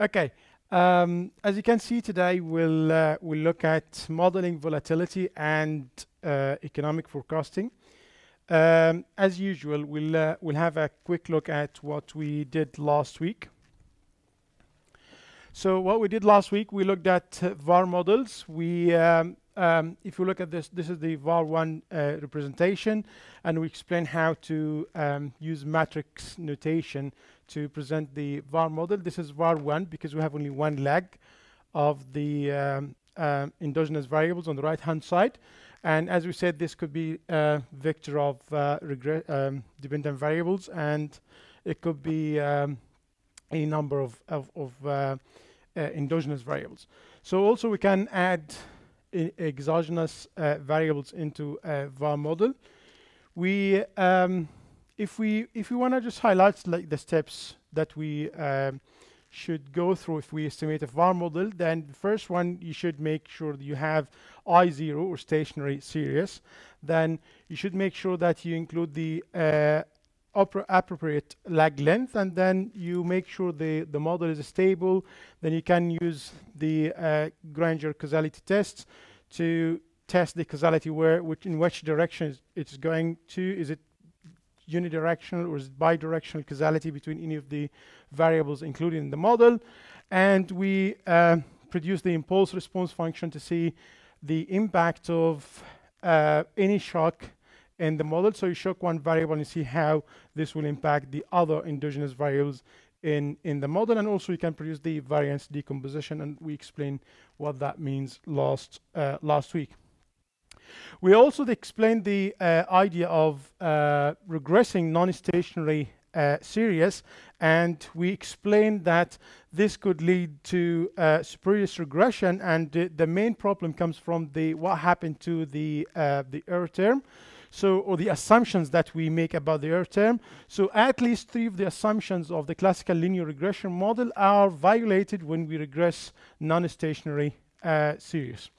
Okay, as you can see today, we'll look at modeling volatility and economic forecasting. As usual, we'll have a quick look at what we did last week. So what we did last week, we looked at VAR models. We if you look at this, this is the VAR1 representation, and we explain how to use matrix notation to present the VAR model. This is VAR1 because we have only one leg of the endogenous variables on the right-hand side. And as we said, this could be a vector of dependent variables, and it could be any number of endogenous variables. So also we can add exogenous variables into a VAR model. We if we want to just highlight like the steps that we should go through if we estimate a VAR model, then the first one, you should make sure that you have I0 or stationary series. Then you should make sure that you include the appropriate lag length, and then you make sure the model is stable. Then you can use the Granger causality test to test the causality, in which direction it's going to. Is it unidirectional or is it bidirectional causality between any of the variables included in the model? And we produce the impulse response function to see the impact of any shock in the model. So you shock one variable and you see how this will impact the other endogenous variables in the model. And also you can produce the variance decomposition, and we explain what that means last week. We also explained the idea of regressing non-stationary series, and we explained that this could lead to spurious regression, and the main problem comes from what happened to the error term. So, or the assumptions that we make about the error term. So at least 3 of the assumptions of the classical linear regression model are violated when we regress non-stationary series.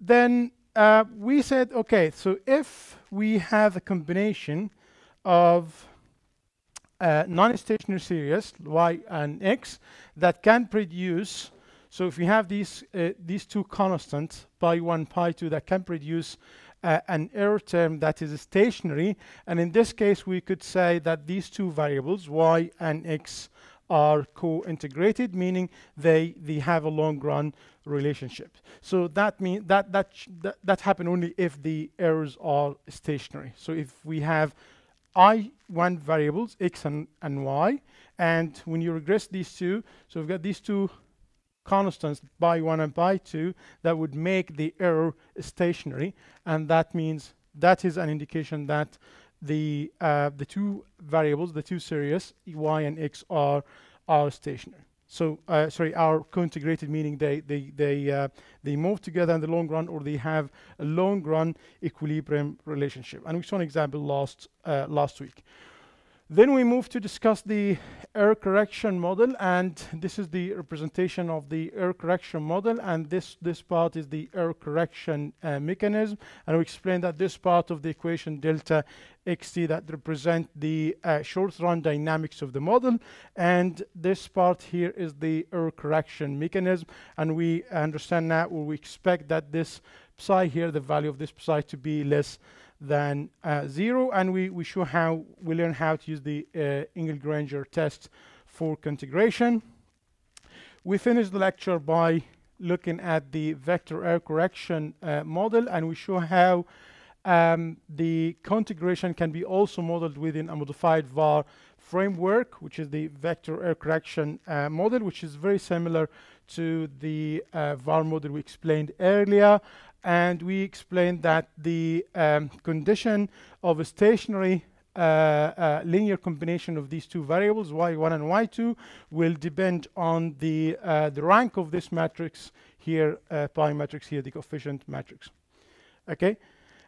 Then we said, okay, so if we have a combination of non-stationary series, y and x, that can produce, so if we have these 2 constants, pi1, pi2, that can produce an error term that is stationary. And in this case, we could say that these 2 variables, y and x, are co-integrated, meaning they have a long-run relationship. So that means that happens only if the errors are stationary. So if we have I1 variables, x and y, and when you regress these 2, so we've got these 2 constants, pi1 and pi2, that would make the error stationary, and that means that is an indication that the 2 variables, the 2 series, y and x, are stationary. So sorry, are co-integrated, meaning they move together in the long run, or they have a long run equilibrium relationship. And we saw an example last week. Then we move to discuss the error correction model, and this is the representation of the error correction model, and this part is the error correction mechanism, and we explain that this part of the equation delta xt that represent the short-run dynamics of the model, and this part here is the error correction mechanism, and we understand now, or we expect that this psi here, the value of this psi, to be less than 0, and we learn how to use the Engel-Granger test for co-integration. We finished the lecture by looking at the vector error correction model, and we show how the co-integration can be also modeled within a modified VAR framework, which is the vector error correction model, which is very similar to the VAR model we explained earlier. And we explained that the condition of a stationary linear combination of these 2 variables, y1 and y2, will depend on the rank of this matrix here, pi matrix here, the coefficient matrix. Okay,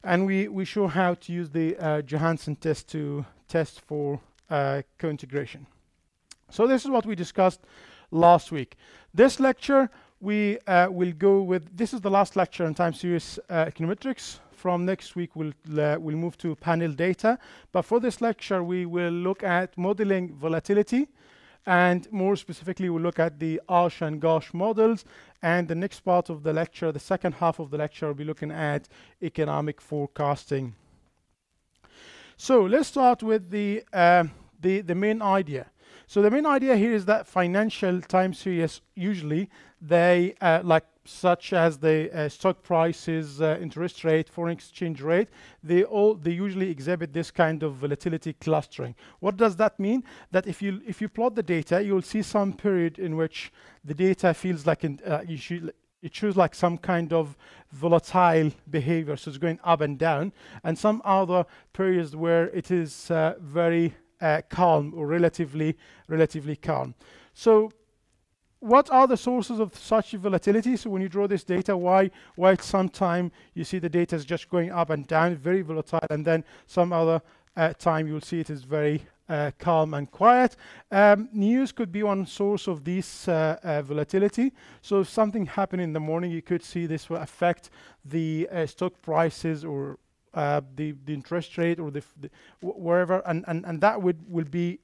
and we show how to use the Johansen test to test for co-integration. So this is what we discussed last week. This lecture, we will go with, this is the last lecture on time series econometrics. From next week, we'll move to panel data. But for this lecture, we will look at modeling volatility, And more specifically, we'll look at the ARCH and GARCH models. And the next part of the lecture, the second half of the lecture, we'll be looking at economic forecasting. So let's start with the main idea. So the main idea here is that financial time series, usually they such as the stock prices, interest rate, foreign exchange rate, they usually exhibit this kind of volatility clustering. What does that mean? That if you plot the data, you'll see some period in which the data feels like it shows like some kind of volatile behavior, so it's going up and down, and some other periods where it is very calm or relatively calm. So what are the sources of such volatility? So when you draw this data, why sometimes you see the data is just going up and down, very volatile, and then some other time you'll see it is very calm and quiet. News could be one source of this volatility. So if something happened in the morning, you could see this will affect the stock prices or the interest rate or the wherever, and that will be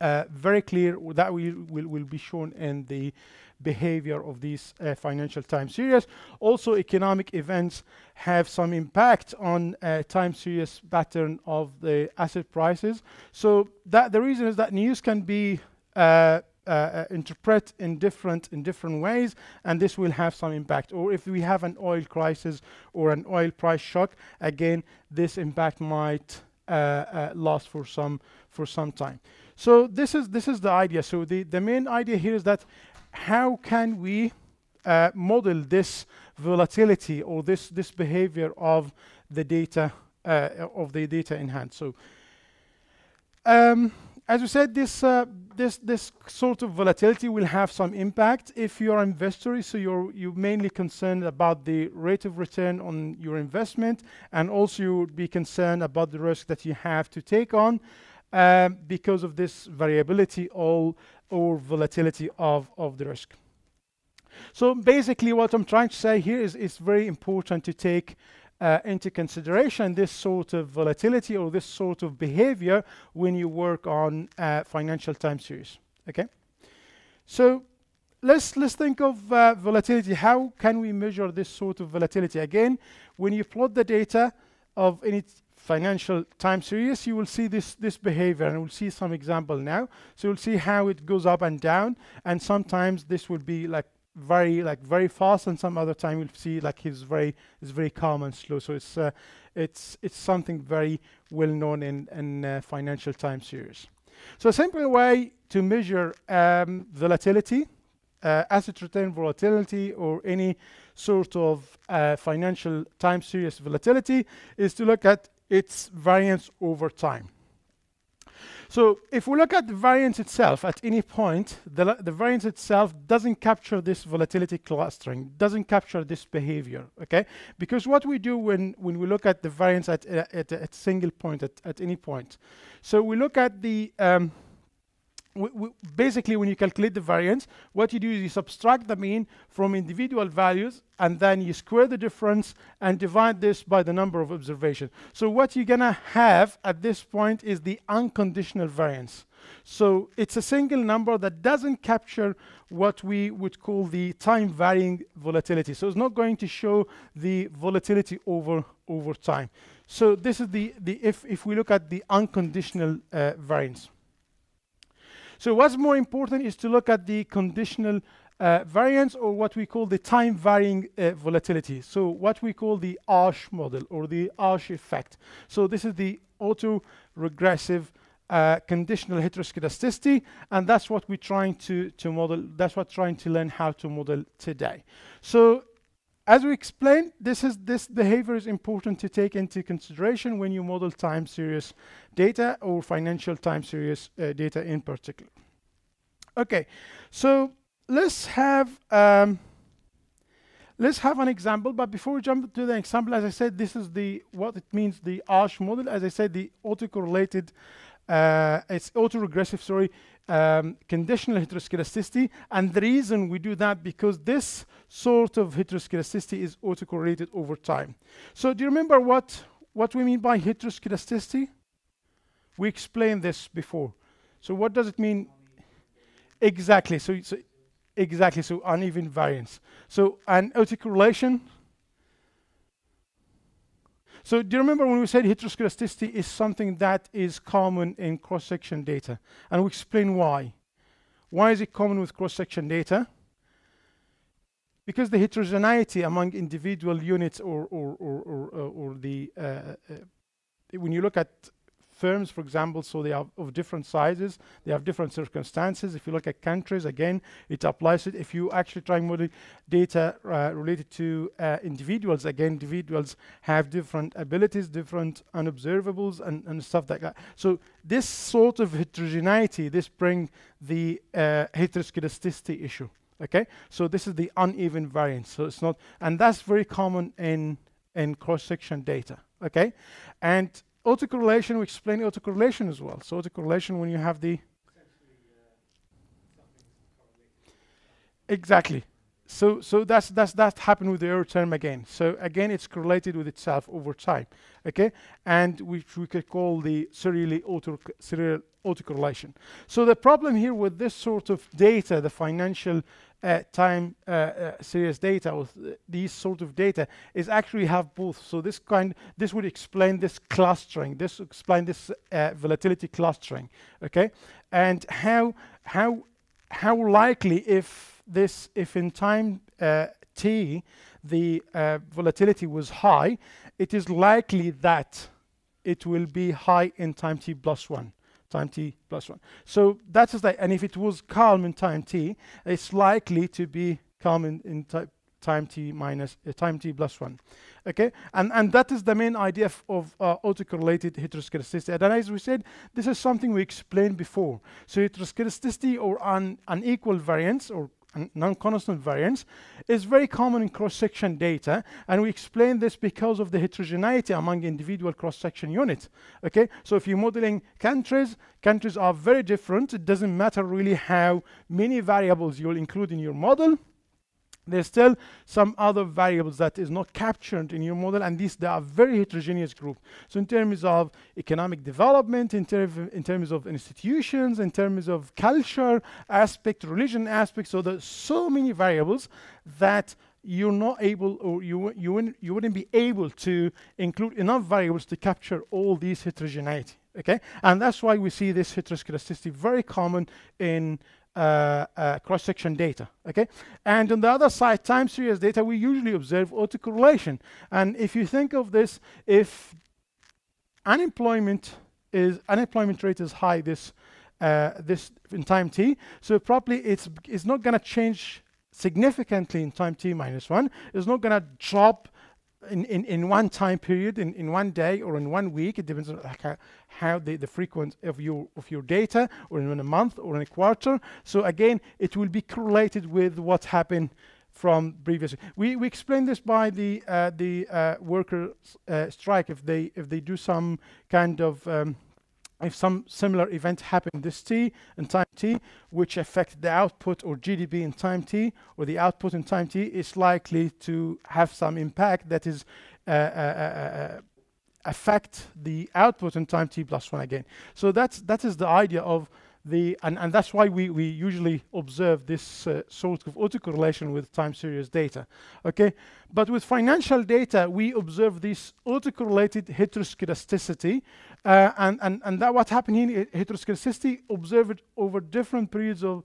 very clear. That will be shown in the behavior of these financial time series. Also, economic events have some impact on time series pattern of the asset prices. So that the reason is that news can be interpret in different ways, and this will have some impact. Or if we have an oil crisis or an oil price shock, again, this impact might last for some time. So this is the idea. So the main idea here is that how can we model this volatility or this behavior of the data in hand. So as we said, this sort of volatility will have some impact if you are an investor. So you're mainly concerned about the rate of return on your investment, and also you would be concerned about the risk that you have to take on because of this variability or volatility of the risk. So basically, what I'm trying to say here is it's very important to take into consideration this sort of volatility or this sort of behavior when you work on financial time series. Okay, so let's think of volatility. How can we measure this sort of volatility? Again, when you plot the data of any financial time series, you will see this behavior, and we'll see some example now. So you'll see how it goes up and down, and sometimes this will be like very fast, and some other time you'll see like it's very calm and slow. So it's something very well known in financial time series. So a simple way to measure volatility, asset return volatility, or any sort of financial time series volatility, is to look at its variance over time. So if we look at the variance itself at any point, the variance itself doesn't capture this volatility clustering, doesn't capture this behavior, okay? Because what we do when we look at the variance at single point, at any point, so we look at the, basically when you calculate the variance, what you do is you subtract the mean from individual values, and then you square the difference and divide this by the number of observations. So what you're gonna have at this point is the unconditional variance. So it's a single number that doesn't capture what we would call the time varying volatility. So it's not going to show the volatility over time. So this is if we look at the unconditional variance. So what's more important is to look at the conditional variance, or what we call the time varying volatility. So what we call the ARCH model or the ARCH effect. So this is the auto-regressive conditional heteroskedasticity, and that's what we're trying to model. That's what trying to learn how to model today. So as we explained, this behavior is important to take into consideration when you model time series data or financial time series data in particular. Okay, so let's have an example, but before we jump to the example, as I said, this is what it means, the ARCH model. As I said, the autocorrelated, it's autoregressive, sorry, conditional heteroskedasticity. And the reason we do that, because this sort of heteroskedasticity is autocorrelated over time. So do you remember what we mean by heteroskedasticity? We explained this before. So what does it mean? Exactly. So exactly. So uneven variance. So anerotic correlation. So do you remember when we said heteroscedasticity is something that is common in cross-section data? And we explain why. Why is it common with cross-section data? Because the heterogeneity among individual units when you look at firms, for example, so they are of different sizes, they have different circumstances. If you look at countries, again, it applies it. If you actually try model data related to individuals, again, individuals have different abilities, different unobservables, and stuff like that. So this sort of heterogeneity, this brings the heteroscedasticity issue, okay? So this is the uneven variance. So it's not, and that's very common in cross-section data, okay? And autocorrelation, we explain autocorrelation as well. So autocorrelation, when you have the... Exactly. So that happened with the error term again. So again, it's correlated with itself over time, okay? And which we could call the serial autocorrelation. So the problem here with this sort of data, the financial time series data, with these sort of data, is actually have both. So this would explain this clustering. This explain this volatility clustering, okay? And how likely if in time t the volatility was high, it is likely that it will be high in time t plus one. So that is like, and if it was calm in time t, it's likely to be calm in time t minus time t plus one, okay? And that is the main idea of autocorrelated heteroscedasticity. And as we said, this is something we explained before. So heteroscedasticity or unequal variance or non-constant variance is very common in cross-section data, and we explain this because of the heterogeneity among individual cross-section units, okay? So if you're modeling countries are very different. It doesn't matter really how many variables you'll include in your model. There's still some other variables that is not captured in your model, and these, they are very heterogeneous group. So in terms of economic development, in terms of institutions, in terms of culture aspect, religion aspect, so there's so many variables that you're not able, or you wouldn't be able to include enough variables to capture all these heterogeneity, okay? And that's why we see this heteroscedasticity very common in cross-section data, okay? And on the other side, time series data, we usually observe autocorrelation. And if you think of this, if unemployment rate is high this in time t, so probably it's not going to change significantly in time t minus one. It's not going to drop in one time period, in one day or in one week. It depends on how the frequency of your data, or in a month or in a quarter. So again, it will be correlated with what happened from previous. We explain this by the worker strike. If they do some kind of if some similar event happened this t and time t, which affect the output or GDP in time t, or the output in time t, is likely to have some impact that is affect the output in time t plus one again. So that is the idea of the, and that's why we usually observe this sort of autocorrelation with time series data, okay? But with financial data, we observe this autocorrelated heteroscedasticity, and that what happened in heteroscedasticity observed over different periods of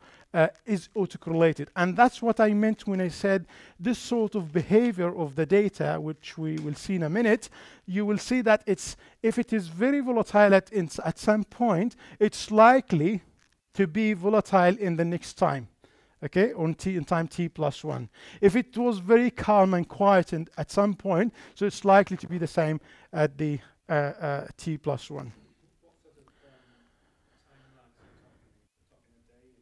is autocorrelated. And that's what I meant when I said this sort of behavior of the data, which we will see in a minute. You will see that if it is very volatile at some point, it's likely to be volatile in the next time, okay, in time t plus one. If it was very calm and quiet at some point, so it's likely to be the same at the t plus one.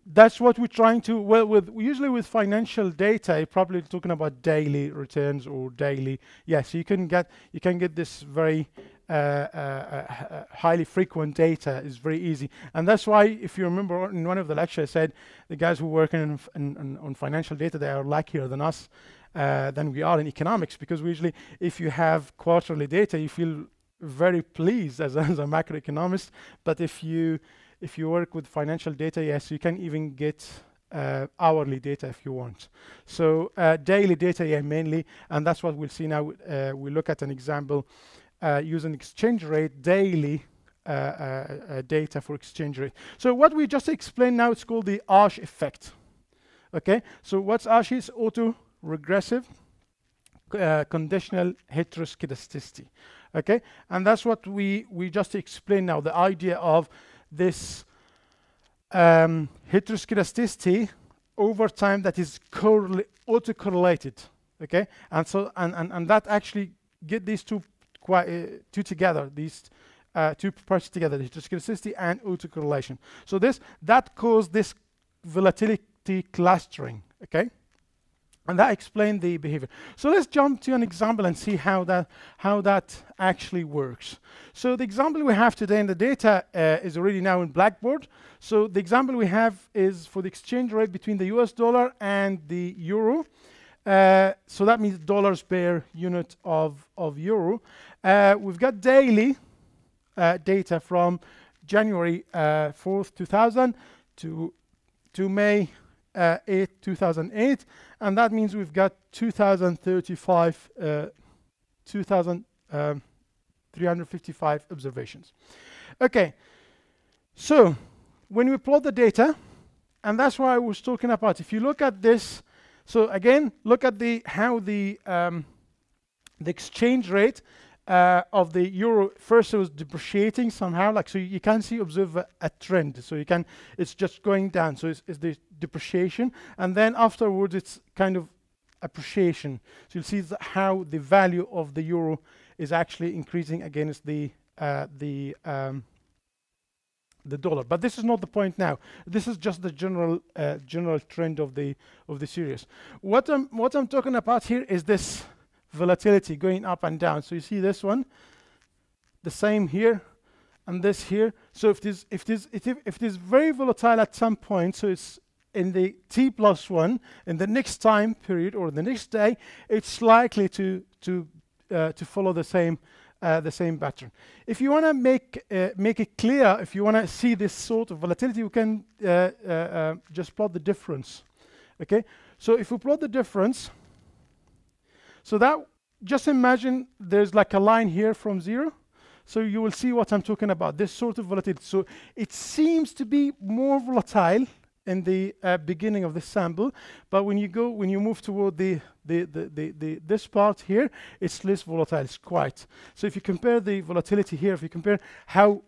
That's what we're trying to, well, usually with financial data, you're probably talking about daily returns or daily, yes, so you can get this very highly frequent data is very easy. And that's why, if you remember in one of the lectures, I said the guys who work on financial data, they are luckier than us, than we are in economics, because we usually, if you have quarterly data, you feel very pleased as a macroeconomist. But if you If you work with financial data, yes, you can even get hourly data if you want. So daily data, yeah, mainly, and that's what we'll see now. We'll look at an example using exchange rate daily data for exchange rate. So what we just explained now, it's called the ARCH effect. Okay, so what's ARCH is? Auto-regressive conditional heteroskedasticity. Okay, and that's what we just explained now, the idea of this heteroskedasticity over time that is autocorrelated. Okay, and so and that actually get these two together, these two parts together, heteroskedasticity and autocorrelation. So that caused this volatility clustering. Okay, and that explained the behavior. So let's jump to an example and see how that actually works. So the example we have today in the data is already now in Blackboard. So the example we have is for the exchange rate between the US dollar and the euro. So that means dollars per unit of euro. We've got daily data from January 4th, 2000 to May 2008, and that means we've got 2,355 observations. Okay, so when we plot the data, and that's what I was talking about. If you look at this, so again, look at the exchange rate of the euro. First, it was depreciating somehow, like, so you can see, observe a trend. So you can, it's just going down. So it's the depreciation, and then afterwards it's kind of appreciation. So you'll see how the value of the euro is actually increasing against the dollar. But this is not the point now. This is just the general trend of the series. What I'm talking about here is this volatility going up and down. So you see this one, the same here, and this here. So if it is very volatile at some point, so it's in the t+1, in the next time period or the next day, it's likely to follow the same pattern. If you want to make it clear, if you want to see this sort of volatility, we can just plot the difference. Okay, so if we plot the difference. So that, just imagine there's like a line here from 0. So you will see what I'm talking about, this sort of volatility. So it seems to be more volatile in the beginning of the sample, but when you move toward this part here, it's less volatile, it's quiet. So if you compare the volatility here, if you compare how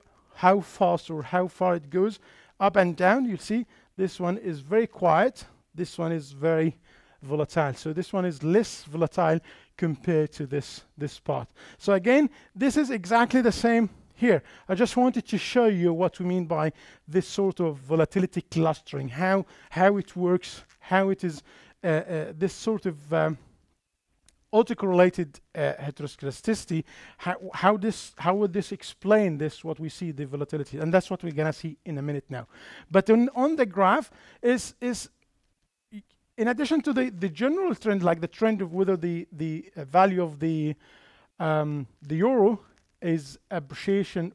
fast or how far it goes up and down, you'll see this one is very quiet, this one is very volatile. So this one is less volatile compared to this part. So again, this is exactly the same here. I just wanted to show you what we mean by this sort of volatility clustering, how it works, how it is this sort of autocorrelated heteroskedasticity, how would this explain this, what we see, the volatility. And that's what we're gonna see in a minute now. But on the graph is in addition to the general trend, like the trend of whether the value of the euro is appreciated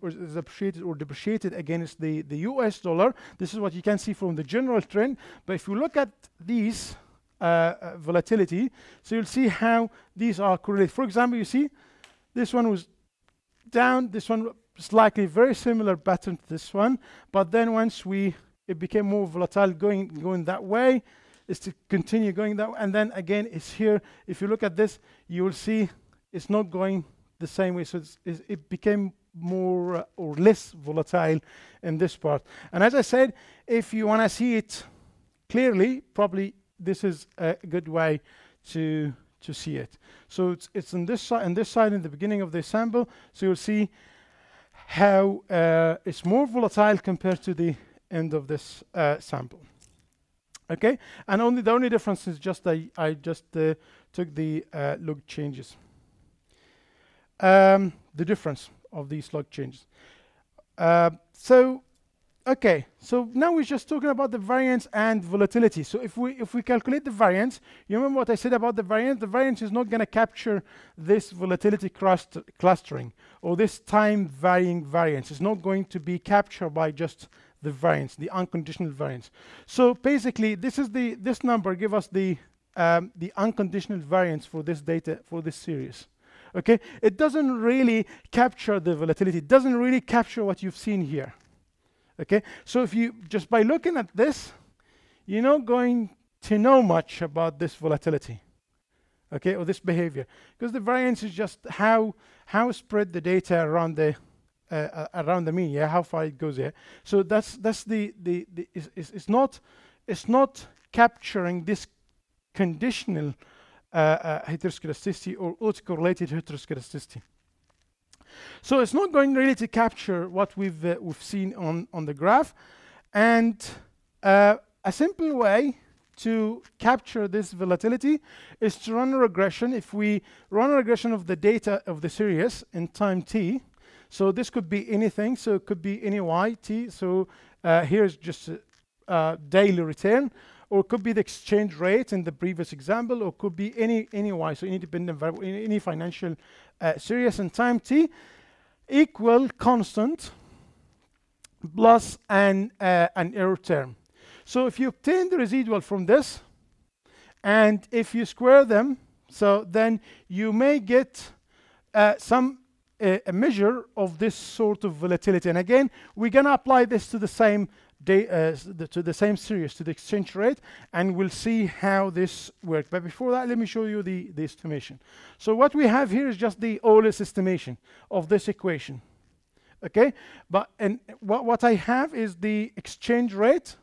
or depreciated against the US dollar, this is what you can see from the general trend. But if you look at these volatility, so you'll see how these are correlated. For example, you see this one was down, this one slightly very similar pattern to this one, but then once it became more volatile going that way, is to continue going that way, and then again it's here. If you look at this, you will see it's not going the same way, so it became more or less volatile in this part. And as I said, if you want to see it clearly, probably this is a good way to see it. So it's on this side, in the beginning of the sample, so you'll see how it's more volatile compared to the end of this sample. Okay, and the only difference is just I just took the log changes, the difference of these log changes. So, okay, so now we're just talking about the variance and volatility. So if we calculate the variance, you remember what I said about the variance? The variance is not going to capture this volatility clustering or this time varying variance. It's not going to be captured by just the variance, the unconditional variance. So basically, this is the this number give us the unconditional variance for this data, for this series. Okay, it doesn't really capture the volatility. It doesn't really capture what you've seen here. Okay, so if you just by looking at this, you're not going to know much about this volatility, okay, or this behavior, because the variance is just how spread the data around the mean, yeah, how far it goes there. So that's the it's not capturing this conditional heteroscedasticity or autocorrelated heteroscedasticity. So it's not going really to capture what we've seen on the graph, and a simple way to capture this volatility is to run a regression. If we run a regression of the data of the series in time t, so this could be anything, so it could be any y t, so here's just a daily return, or it could be the exchange rate in the previous example, or could be any y, so any dependent variable, any financial series in time t, equal constant plus an error term. So if you obtain the residual from this, and if you square them, so then you may get a measure of this sort of volatility. And again, we're going to apply this to the same same series, to the exchange rate, and we'll see how this works. But before that, let me show you the estimation. So what we have here is just the OLS estimation of this equation. Okay, but and what I have is the exchange rate.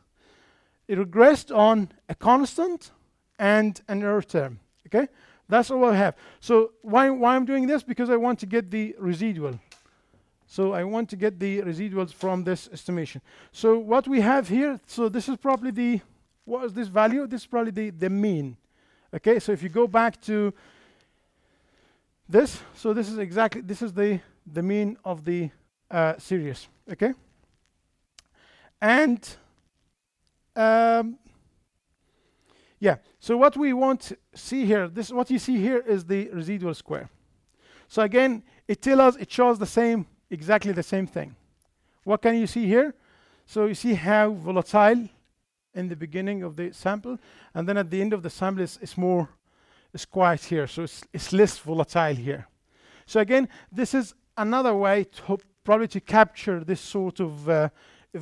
It regressed on a constant and an error term, okay? That's all I have. So why I'm doing this? Because I want to get the residual. So I want to get the residuals from this estimation. So what we have here, so this is probably the, what is this value? This is probably the mean, okay? So if you go back to this, so this is exactly, this is the mean of the series, okay? And yeah, so what we want to see here, this what you see here is the residual square. So again, it tells us, it shows the same, exactly the same thing. What can you see here? So you see how volatile in the beginning of the sample, and then at the end of the sample it's quiet here, so it's less volatile here. So again, this is another way to probably to capture this sort of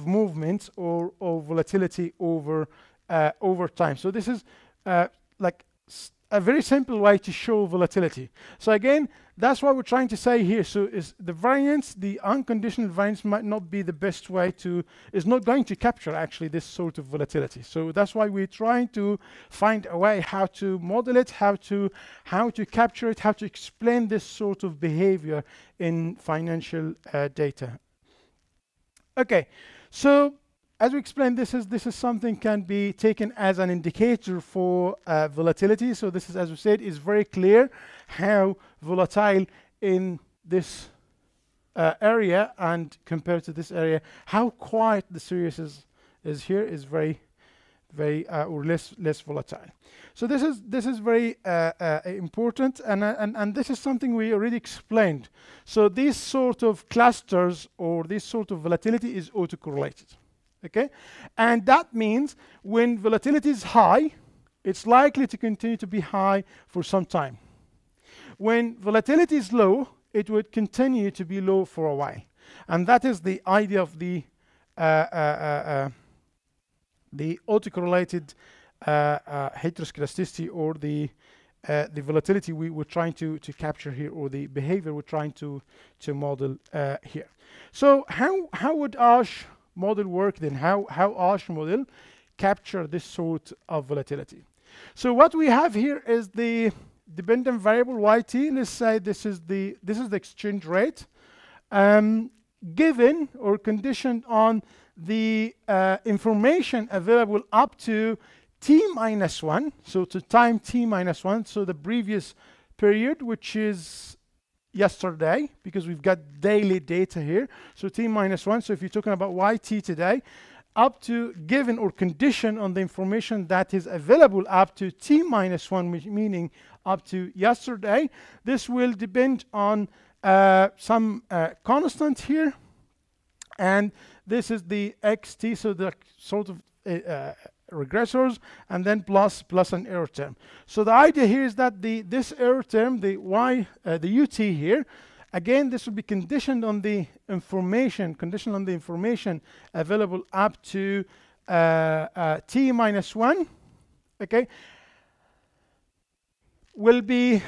movement or volatility over time. So this is like a very simple way to show volatility. So again, that's what we're trying to say here. So is the variance, the unconditional variance might not be the best way to, is not going to capture actually this sort of volatility. So that's why we're trying to find a way how to model it, how to capture it, how to explain this sort of behavior in financial data. Okay, so as we explained, this is something can be taken as an indicator for volatility. So this is, as we said, is very clear how volatile in this area and compared to this area, how quiet the series is here is very or less volatile. So this is very important, and this is something we already explained. So these sort of clusters or this sort of volatility is autocorrelated, okay? And that means when volatility is high, it's likely to continue to be high for some time. When volatility is low, it would continue to be low for a while, and that is the idea of the autocorrelated heteroscedasticity, or the volatility we were trying to capture here, or the behavior we're trying to model here. So how would ARCH model work then? How ARCH model capture this sort of volatility? So what we have here is the dependent variable yt. Let's say this is the exchange rate, given or conditioned on the information available up to t minus 1, so to time t minus 1, so the previous period, which is yesterday, because we've got daily data here, so t minus 1, so if you're talking about yt today, up to given or condition on the information that is available up to t minus 1, which meaning up to yesterday, this will depend on some constant here, and This is the xt, so the sort of regressors, and then plus an error term. So the idea here is that this error term, the ut here, again, this would be conditioned on the information, available up to t minus 1, okay, will be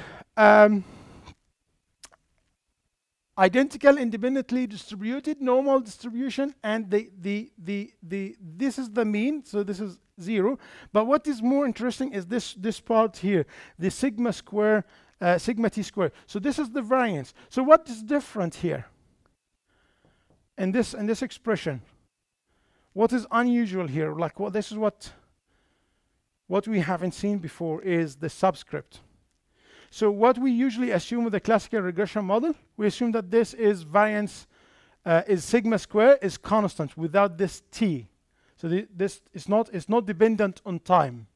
identical, independently distributed, normal distribution, and this is the mean, so this is 0. But what is more interesting is this part here, the sigma square, sigma t square. So this is the variance. So what is different here in this expression? What is unusual here? Like, well, this is what we haven't seen before, is the subscript. So what we usually assume with the classical regression model, we assume that this is variance, is sigma square, is constant without this t. So this is not dependent on time,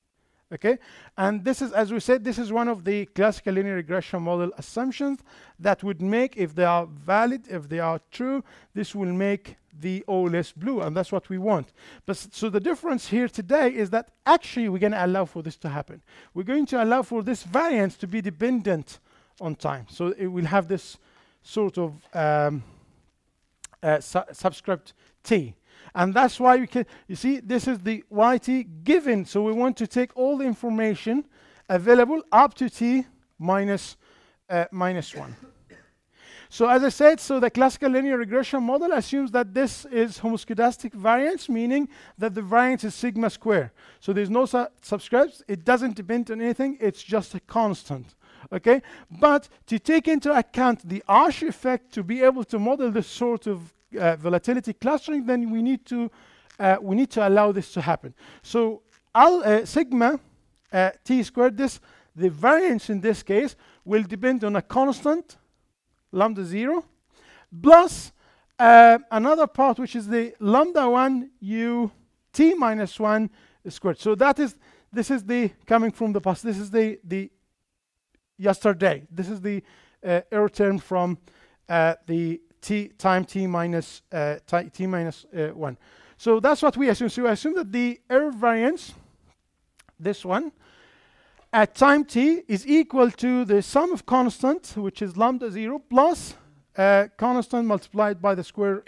okay? And this is, as we said, this is one of the classical linear regression model assumptions that would make, if they are valid, if they are true, this will make the OLS blue, and that's what we want. But so the difference here today is that actually we're going to allow for this to happen. We're going to allow for this variance to be dependent on time. So it will have this sort of subscript t. And that's why we can, you see, this is the yt given. So we want to take all the information available up to t minus 1. So as I said, so the classical linear regression model assumes that this is homoscedastic variance, meaning that the variance is sigma square. So there's no subscripts. It doesn't depend on anything. It's just a constant, okay? But to take into account the ARCH effect to be able to model this sort of volatility clustering, then we need to allow this to happen. So sigma t squared, the variance in this case will depend on a constant lambda 0 plus another part, which is the lambda 1 u t minus 1 squared. So that is, this is the coming from the past. This is the yesterday. This is the error term from the time t minus 1. So that's what we assume. So we assume that the error variance, this one, at time t is equal to the sum of constants, which is lambda 0, plus constant multiplied by the square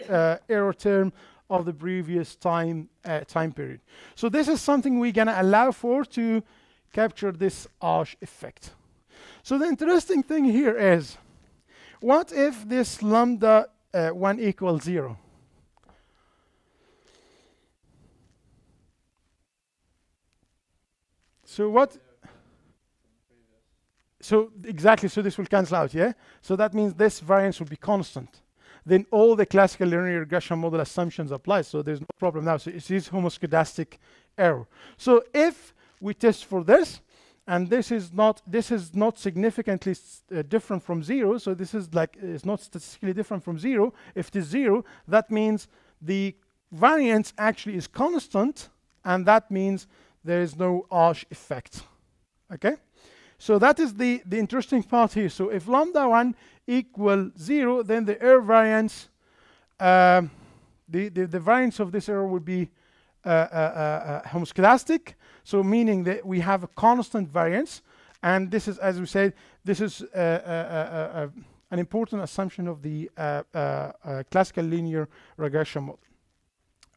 error term of the previous time period. So this is something we're going to allow for to capture this ARCH effect. So the interesting thing here is, what if this lambda 1 equals 0? So what? So exactly, so this will cancel out, yeah? So that means this variance will be constant. Then all the classical linear regression model assumptions apply, so there's no problem now. So it is homoscedastic error. So if we test for this, and this is not significantly different from 0, so this is like, it's not statistically different from 0. If it is 0, that means the variance actually is constant, and that means there is no ARCH effect, okay? So that is the interesting part here. So if lambda 1 equals 0, then the error variance, the variance of this error would be homoscedastic. So meaning that we have a constant variance. And this is, as we said, this is an important assumption of the classical linear regression model.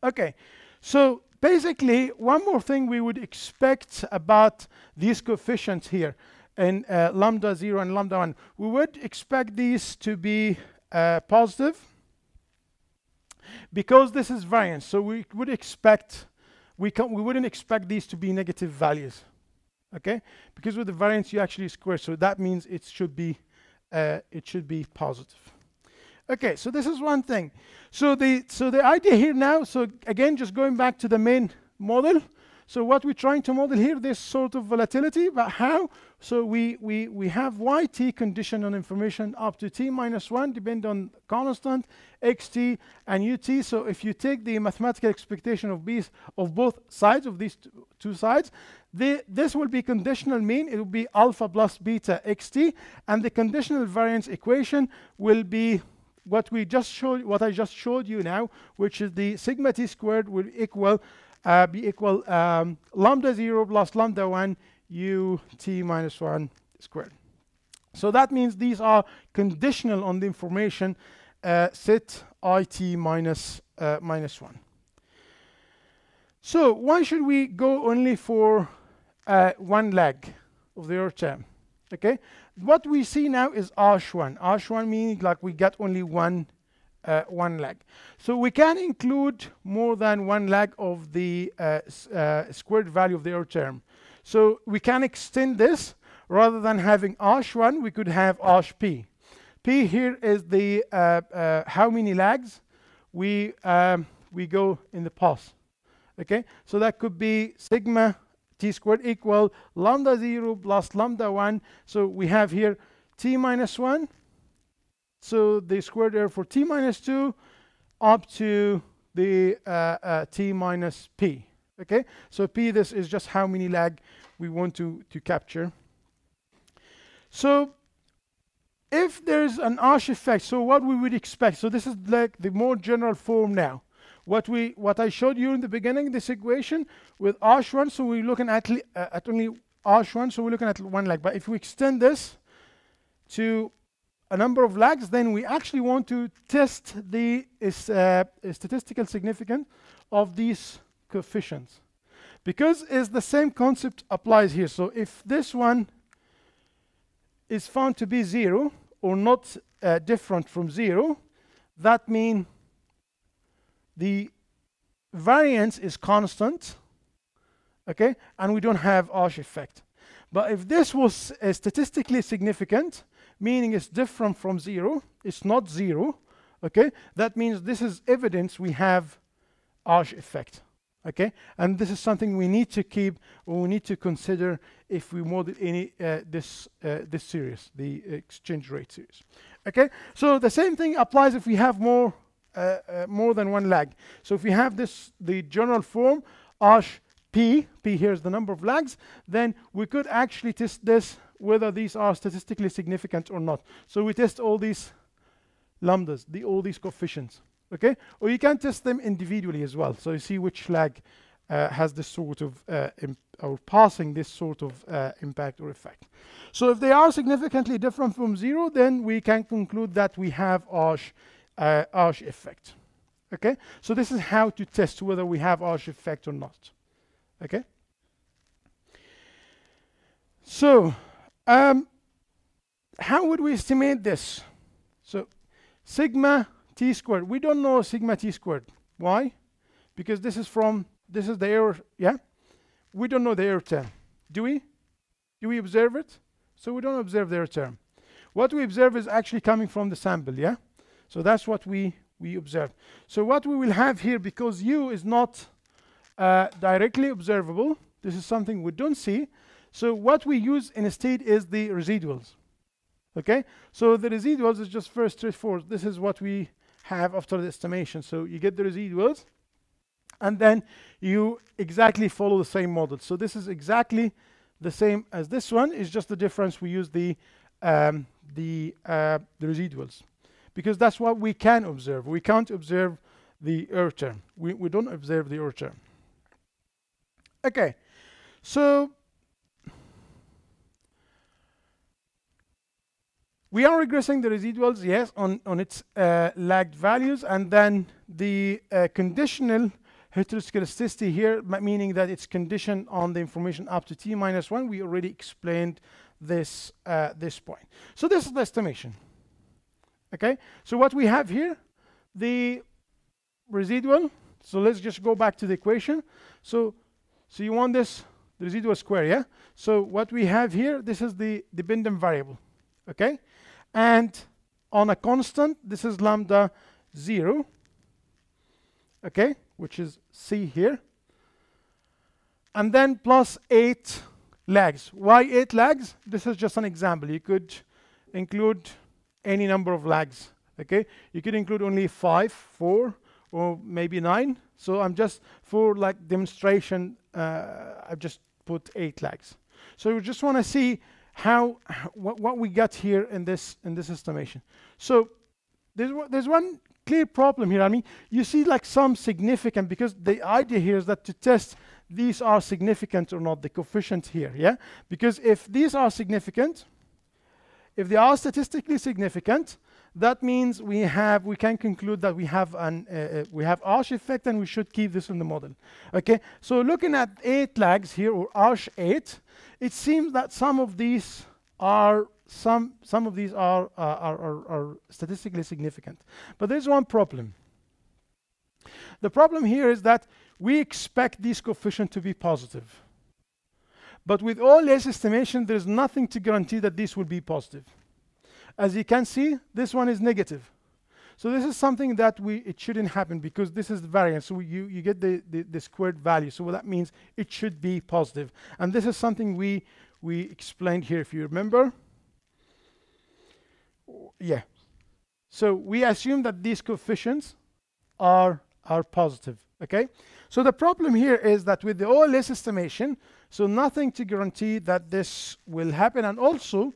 Okay, so basically, one more thing we would expect about these coefficients here in lambda 0 and lambda 1. We would expect these to be positive because this is variance. So we would expect, we wouldn't expect these to be negative values, okay? Because with the variance you actually square, so that means it should be positive. Okay, so this is one thing. So the idea here now, so again, just going back to the main model. So what we're trying to model here, this sort of volatility, but how? So we have yt conditioned on information up to t minus 1, depend on constant, xt and ut. So if you take the mathematical expectation of both sides, of these two sides, this will be conditional mean. It will be alpha plus beta xt, and the conditional variance equation will be what I just showed you now, which is the sigma t squared will equal lambda 0 plus lambda 1 u t minus 1 squared. So that means these are conditional on the information set it minus 1. So why should we go only for one leg of the error term? Okay, what we see now is ARCH1. ARCH1 meaning like we get only one leg. So we can include more than one leg of the squared value of the error term. So we can extend this. Rather than having ARCH1, we could have ARCH-P. P here is the how many legs we go in the pass. Okay, so that could be sigma t squared equal lambda 0 plus lambda 1. So we have here t minus 1. So the squared error for t minus 2 up to the t minus p. Okay, so p, this is just how many lag we want to capture. So if there's an ARCH effect, so what we would expect, so this is like the more general form now. What I showed you in the beginning, this equation with ARCH1, so we're looking at only ARCH1, so we're looking at one lag. But if we extend this to a number of lags, then we actually want to test the statistical significance of these coefficients. Because it's the same concept applies here. So if this one is found to be 0 or not different from 0, that means the variance is constant, okay, and we don't have ARCH effect. But if this was statistically significant, meaning it's different from 0, it's not 0, okay, that means this is evidence we have ARCH effect, okay, and this is something we need to keep, or we need to consider if we model any this series, the exchange rate series, okay. So the same thing applies if we have more than one lag. So if we have this, the general form ARCH P, P here is the number of lags, then we could actually test this whether these are statistically significant or not. So we test all these lambdas, all these coefficients, okay? Or you can test them individually as well. So you see which lag has this sort of, or passing this sort of impact or effect. So if they are significantly different from 0, then we can conclude that we have ARCH effect. Okay, so this is how to test whether we have ARCH effect or not. Okay, so how would we estimate this? So sigma t squared, we don't know sigma t squared. Why? Because this is from, this is the error, yeah, we don't know the error term. Do we observe it? So we don't observe the error term. What we observe is actually coming from the sample, yeah. So that's what we observe. So what we will have here, because u is not directly observable, this is something we don't see. So what we use instead is the residuals. Okay, so the residuals is just very straightforward. This is what we have after the estimation. So you get the residuals, and then you exactly follow the same model. So this is exactly the same as this one. It's just the difference we use the residuals. Because that's what we can observe. We can't observe the error term. We don't observe the error term. Okay, so we are regressing the residuals, yes, on its lagged values, and then the conditional heteroscedasticity here, meaning that it's conditioned on the information up to t minus 1. We already explained this this point. So this is the estimation. Okay, so what we have here, the residual, so let's just go back to the equation. So you want this, the residual square, yeah? So what we have here, this is the dependent variable, okay? And on a constant, this is lambda 0, okay, which is C here. And then plus 8 lags. Why 8 lags? This is just an example. You could include any number of lags, okay? You could include only 5, 4, or maybe 9. So I'm just, for like demonstration, I've just put 8 lags. So we just want to see what we got here in this estimation. So There's one clear problem here. I mean, you see like some significant, because the idea here is that to test these are significant or not, the coefficients here, yeah? Because if these are significant, if they are statistically significant, that means we can conclude that we have ARCH effect, and we should keep this in the model. Okay, so looking at 8 lags here, or ARCH 8, it seems that some of these are statistically significant. But there's one problem. The problem here is that we expect these coefficients to be positive. But with OLS estimation, there's nothing to guarantee that this will be positive. As you can see, this one is negative. So this is something that it shouldn't happen, because this is the variance. So you get the squared value. So that means it should be positive. And this is something we explained here, if you remember. Yeah. So we assume that these coefficients are positive, okay? So the problem here is that with the OLS estimation, so nothing to guarantee that this will happen. And also,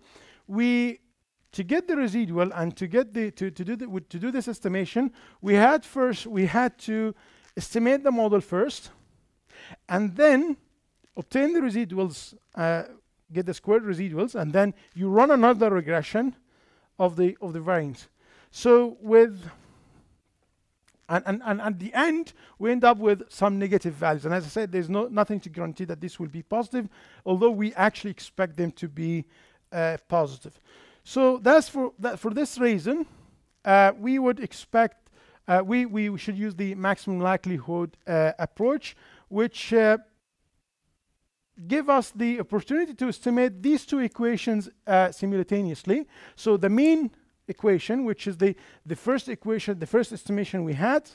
to get the residual and to get to do this estimation, we had to estimate the model first, and then obtain the residuals, get the squared residuals, and then you run another regression of the variance. So and at the end, we end up with some negative values. And as I said, there's nothing to guarantee that this will be positive, although we actually expect them to be positive. So that's for this reason, we would expect we should use the maximum likelihood approach, which give us the opportunity to estimate these two equations simultaneously. So the mean equation, which is the first equation, the first estimation we had.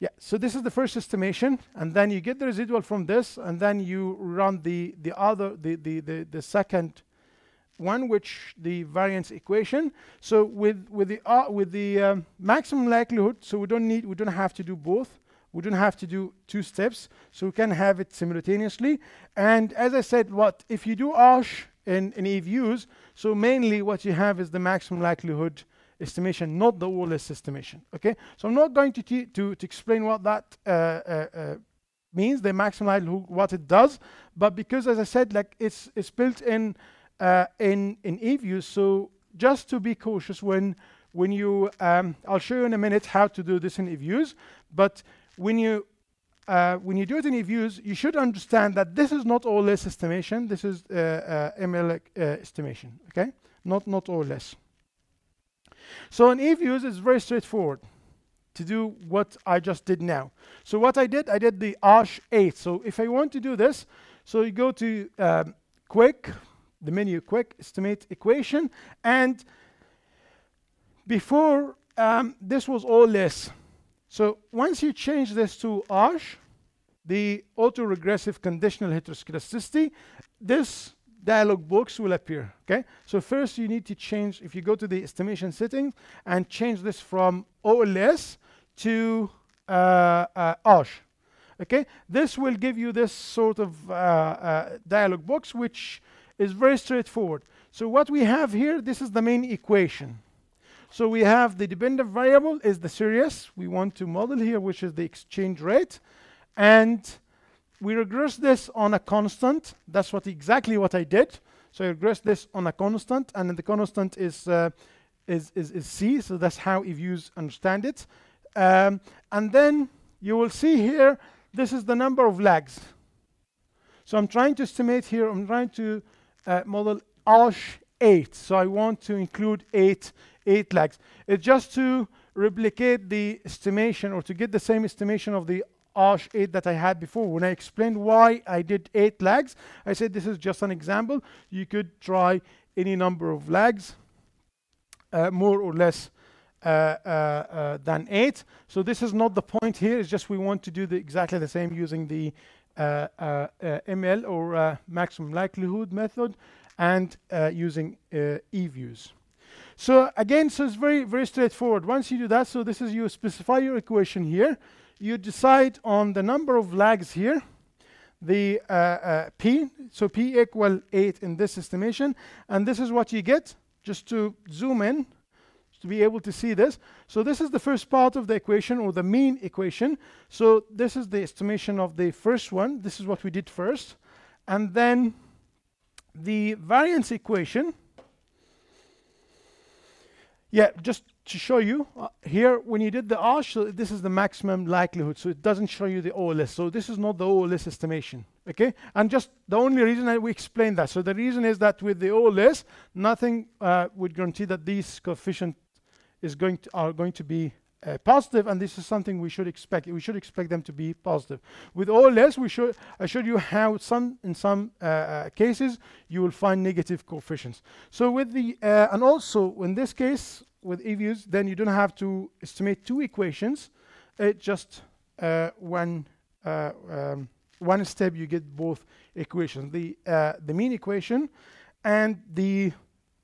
Yeah, so this is the first estimation, and then you get the residual from this, and then you run the second one, which the variance equation. So with the maximum likelihood, so we don't have to do both. We don't have to do two steps, so we can have it simultaneously. And as I said, what if you do ARCH in EViews? So mainly what you have is the maximum likelihood estimation, not the OLS estimation, okay? So I'm not going to explain what that means, the maximum likelihood, what it does, but because, as I said, like it's built in EViews, so just to be cautious when you, I'll show you in a minute how to do this in EViews, but when you do it in EViews, you should understand that this is not OLS estimation, this is ML estimation, okay? Not OLS. So in EViews, it's very straightforward to do what I just did now. So what I did the ARCH 8. So if I want to do this, so you go to Quick, the menu Quick, Estimate Equation, and before this was OLS. So once you change this to ARCH, the autoregressive conditional heteroscedasticity, this dialog box will appear, okay? So first you need to change, if you go to the estimation settings and change this from OLS to ARCH, okay? This will give you this sort of dialog box, which is very straightforward. So what we have here, this is the main equation. So we have the dependent variable is the series we want to model here, which is the exchange rate, and we regress this on a constant. That's exactly what I did. So I regress this on a constant, and then the constant is C. So that's how EViews understand it. And then you will see here, this is the number of lags. So I'm trying to estimate here, I'm trying to model ARCH 8. So I want to include eight lags. It's just to replicate the estimation, or to get the same estimation of the ARCH 8 that I had before. When I explained why I did 8 lags, I said this is just an example. You could try any number of lags, more or less than 8. So this is not the point here. It's just we want to do exactly the same using the ML, or maximum likelihood method, and using EViews. So again, so it's very, very straightforward. Once you do that, so this is you specify your equation here. You decide on the number of lags here. the P. So P equal 8 in this estimation. And this is what you get, just to zoom in, to be able to see this. So this is the first part of the equation, or the mean equation. So this is the estimation of the first one. This is what we did first. And then the variance equation. Yeah, just to show you here, when you did the ARCH, so this is the maximum likelihood. So it doesn't show you the OLS. So this is not the OLS estimation. Okay, and just the only reason that we explained that. So the reason is that with the OLS, nothing would guarantee that these coefficient is going to are going to be positive, and this is something we should expect. We should expect them to be positive. With OLS, we should I showed you how some in some cases you will find negative coefficients. So with the and also in this case with EViews, then you don't have to estimate two equations. It just one step you get both equations, the mean equation and the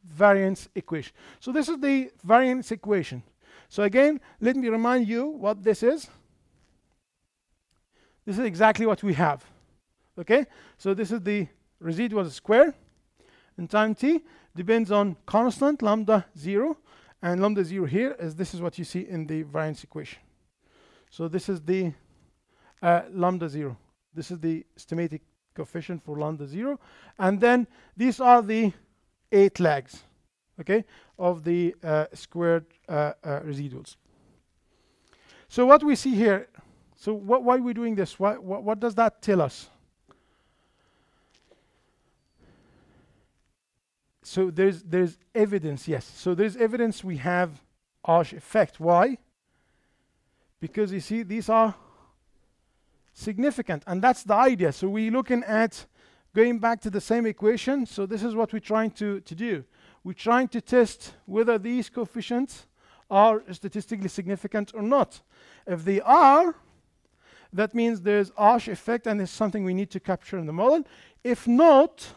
variance equation. So this is the variance equation. So again, let me remind you what this is. This is exactly what we have. Okay, so this is the residual square in time t, depends on constant lambda 0, and lambda 0 here is this is what you see in the variance equation. So this is the lambda 0. This is the estimated coefficient for lambda 0, and then these are the 8 lags, okay, of the squared residuals. So what we see here, so why are we doing this? What does that tell us? So there's evidence, yes. So there's evidence we have ARCH effect. Why? Because you see these are significant, and that's the idea. So we're looking at going back to the same equation. So this is what we're trying to do. We're trying to test whether these coefficients are statistically significant or not. If they are, that means there's ARCH effect, and it's something we need to capture in the model. If not,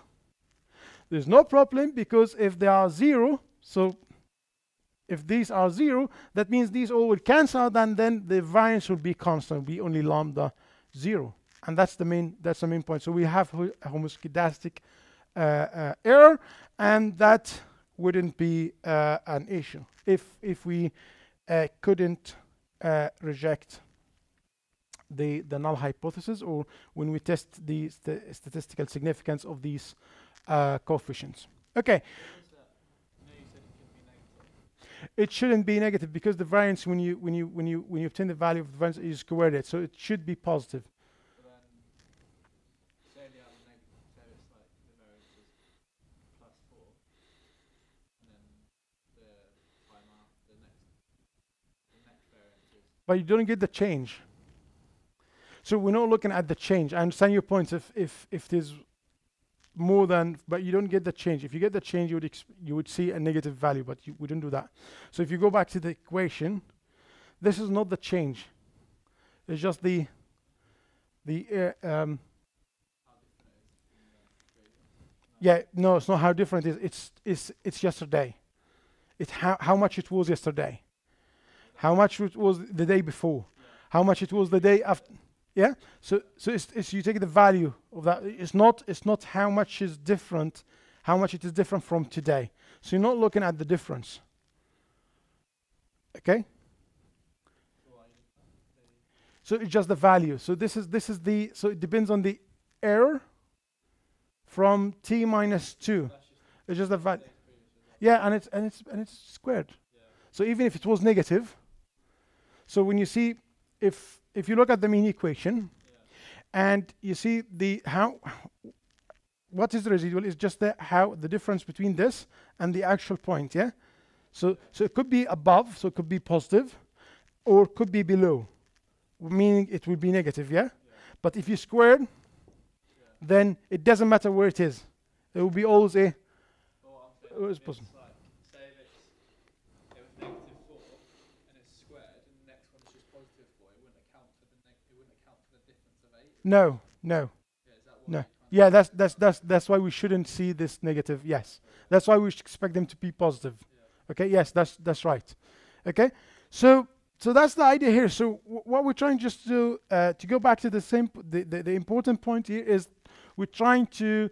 there's no problem, because if they are 0, so if these are 0, that means these all will cancel out, and then the variance will be constant, will be only lambda 0, and that's the main point. So we have a homoscedastic error, and that wouldn't be an issue if we couldn't reject the null hypothesis, or when we test the statistical significance of these coefficients. Okay. It shouldn't be negative, because the variance, when you obtain the value of the variance, you squared it, so it should be positive. But say the other negative, say it's like the variance is +4, and then the next variance is. But you don't get the change. So we're not looking at the change. I understand your points. If there's more than, but you don't get the change. If you get the change, you would see a negative value, but we don't do that. So if you go back to the equation, this is not the change. It's just yeah, no, it's not how different it is. It's yesterday. It's how much it was yesterday, how much it was the day before, how much it was the day after. Yeah, so it's you take the value of that. It's not how much is different, how much it is different from today. So you're not looking at the difference. Okay. So it's just the value. So this is the, so it depends on the error from t-2. It's just the value. Yeah, and it's squared. Yeah. So even if it was negative, so when you see if you look at the mean equation, yeah, and you see the what is the residual is just the difference between this and the actual point, yeah. So it could be above, so it could be positive, or it could be below, meaning it would be negative, yeah. But if you square, yeah, then it doesn't matter where it is. It will be always a. Well, always positive. No. Yeah, is that what no. Yeah, that's why we shouldn't see this negative. Yes, that's why we should expect them to be positive. Yeah. Okay. Yes, that's right. Okay. So So that's the idea here. So what we're trying just to go back to the same the important point here is we're trying to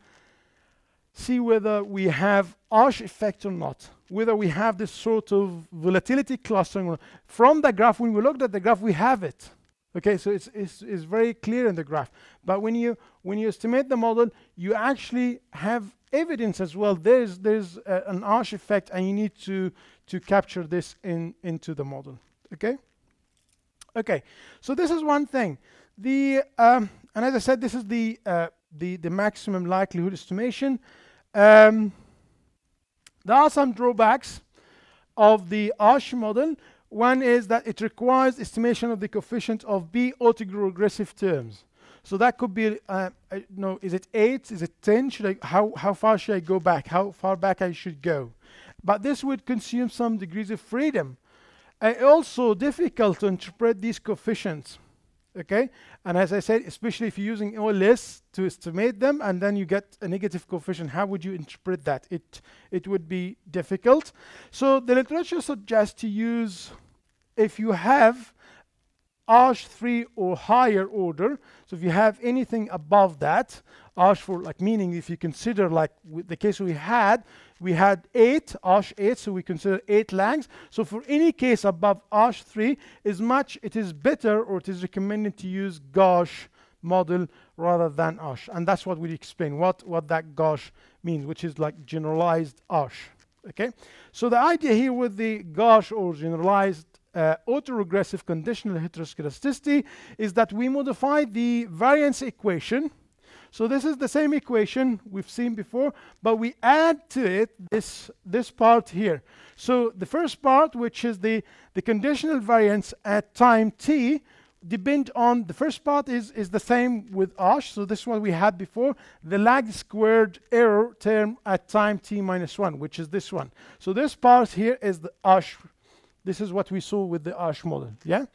see whether we have ARCH effect or not, whether we have this sort of volatility clustering. Or from the graph, when we looked at the graph, we have it. Okay, so it's very clear in the graph. But when you estimate the model, you actually have evidence as well. There's an ARCH effect, and you need to capture this into the model. Okay. Okay. So this is one thing. The and as I said, this is the maximum likelihood estimation. There are some drawbacks of the ARCH model. One is that it requires estimation of the coefficient of B autoregressive terms. So that could be, no, is it 8? Is it 10? How far should I go back? How far back I should go? But this would consume some degrees of freedom. Also difficult to interpret these coefficients, okay? And as I said, especially if you're using OLS to estimate them and then you get a negative coefficient, how would you interpret that? It would be difficult. So the literature suggests to use, if you have ARCH 3 or higher order, so if you have anything above that, ARCH 4, like meaning if you consider like the case we had 8, ARCH 8, so we consider 8 lags. So for any case above ARCH 3, as much it is better or it is recommended to use GARCH model rather than ARCH. And that's what we explain, what that GARCH means, which is like generalized ARCH, okay? So the idea here with the GARCH or generalized autoregressive conditional heteroscedasticity is that we modify the variance equation. So this is the same equation we've seen before, but we add to it this part here. So the first part, which is the conditional variance at time t, depend on the first part is the same with ARCH. So this is what we had before, the lag squared error term at time t minus 1, which is this one. So this part here is the ARCH. This is what we saw with the ARCH model, yeah?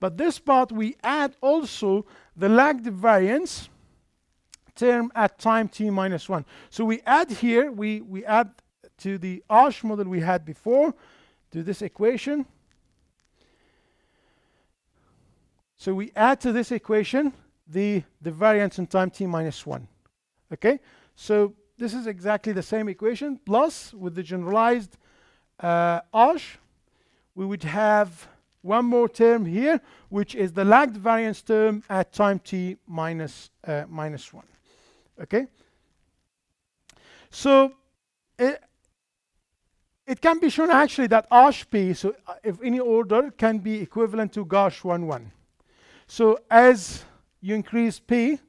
But this part, we add also the lagged variance term at time t minus 1. So we add here, we add to the ARCH model we had before, to this equation. So we add to this equation the variance in time t minus 1, okay? So this is exactly the same equation, plus with the generalized ARCH, we would have one more term here, which is the lagged variance term at time t minus 1. Okay? So it can be shown actually that ARCH P, so if any order, can be equivalent to GARCH 1, 1. So as you increase P,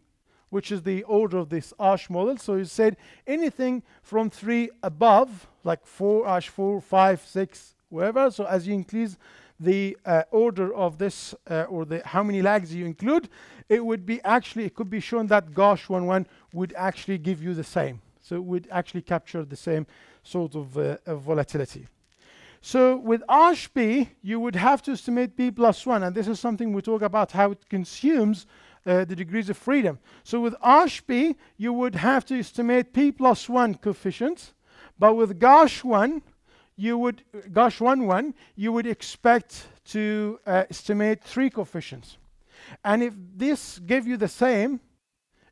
which is the order of this ARCH model, so you said anything from 3 above, like 4, ARCH 4, 5, 6, wherever, so as you increase the order of this or the how many lags you include, it would be actually, it could be shown that GARCH 1-1 would actually give you the same. So it would actually capture the same sort of volatility. So with ARCH P, you would have to estimate P plus 1, and this is something we talk about how it consumes the degrees of freedom. So with ARCH P, you would have to estimate P plus 1 coefficients, but with GARCH 1, you would, GARCH 1-1, you would expect to estimate 3 coefficients. And if this gives you the same,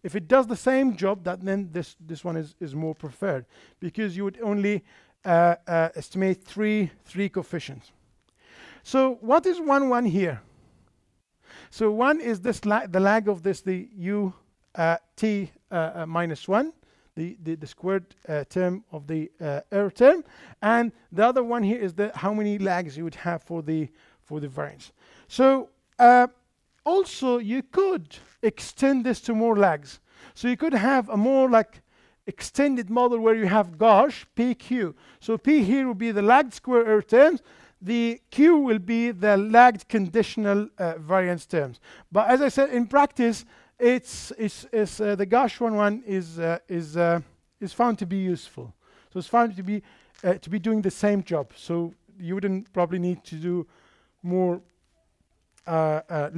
if it does the same job, that then this one is more preferred, because you would only estimate three coefficients. So what is 1-1 here? So 1 is this the lag of this, the u t minus 1. The squared term of the error term, and the other one here is the how many lags you would have for the variance. So also you could extend this to more lags. So you could have a more like extended model where you have GARCH PQ. So P here will be the lagged square error terms. The Q will be the lagged conditional variance terms. But as I said, in practice, It's the GARCH 1-1 is found to be useful. So it's found to be doing the same job. So you wouldn't probably need to do more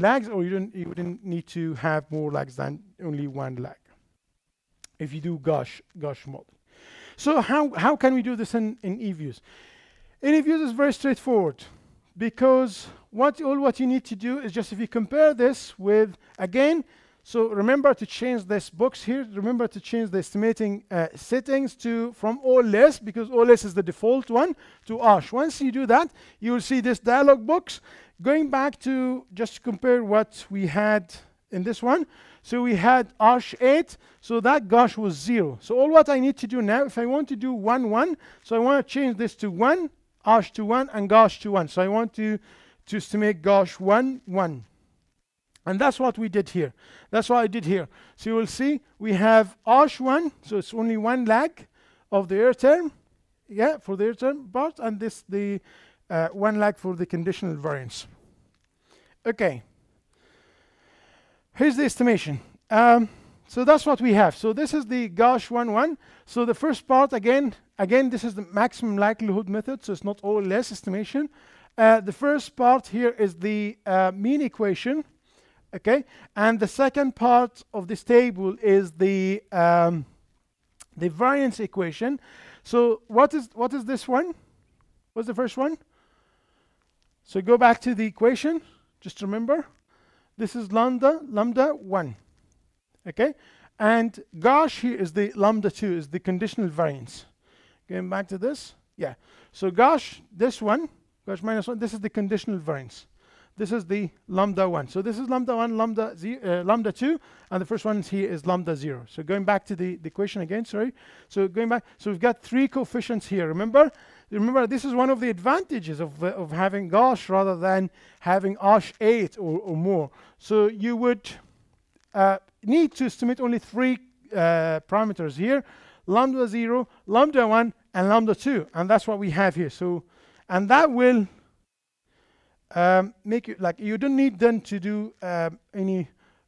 lags, or you wouldn't need to have more lags than only one lag if you do GARCH model. So how can we do this in EViews? In EViews is very straightforward, because All what you need to do is just, if you compare this with, again, so remember to change this box here. Remember to change the estimating settings from OLS, because OLS is the default one, to ARCH. Once you do that, you will see this dialog box. Going back to just to compare what we had in this one. So we had ARCH 8, so that GARCH was 0. So all what I need to do now, if I want to do 1, 1, so I want to change this to 1, ARCH to 1, and GARCH to 1. So I want to make GARCH 1, 1. And that's what we did here. That's what I did here. So you will see we have ARCH 1, so it's only one lag of the air term, yeah, for the air term part, and this the one lag for the conditional variance. Okay. Here's the estimation. So that's what we have. So this is the GARCH 1-1. So the first part, again, this is the maximum likelihood method, so it's not OLS estimation. The first part here is the mean equation. Okay, and the second part of this table is the variance equation. So what is this one? What's the first one? So go back to the equation. Just remember, this is lambda 1. Okay, and GARCH here is the lambda 2, is the conditional variance. Going back to this, yeah. So GARCH, this one, GARCH minus 1. This is the conditional variance. This is the lambda 1. So this is lambda 1, lambda 2, and the first one here is lambda 0. So going back to the equation again, sorry. So going back, so we've got three coefficients here. Remember, this is one of the advantages of having GARCH rather than having ARCH 8 or more. So you would need to estimate only three parameters here: lambda 0, lambda 1, and lambda 2, and that's what we have here. So, and that will make it like you don't need then to do any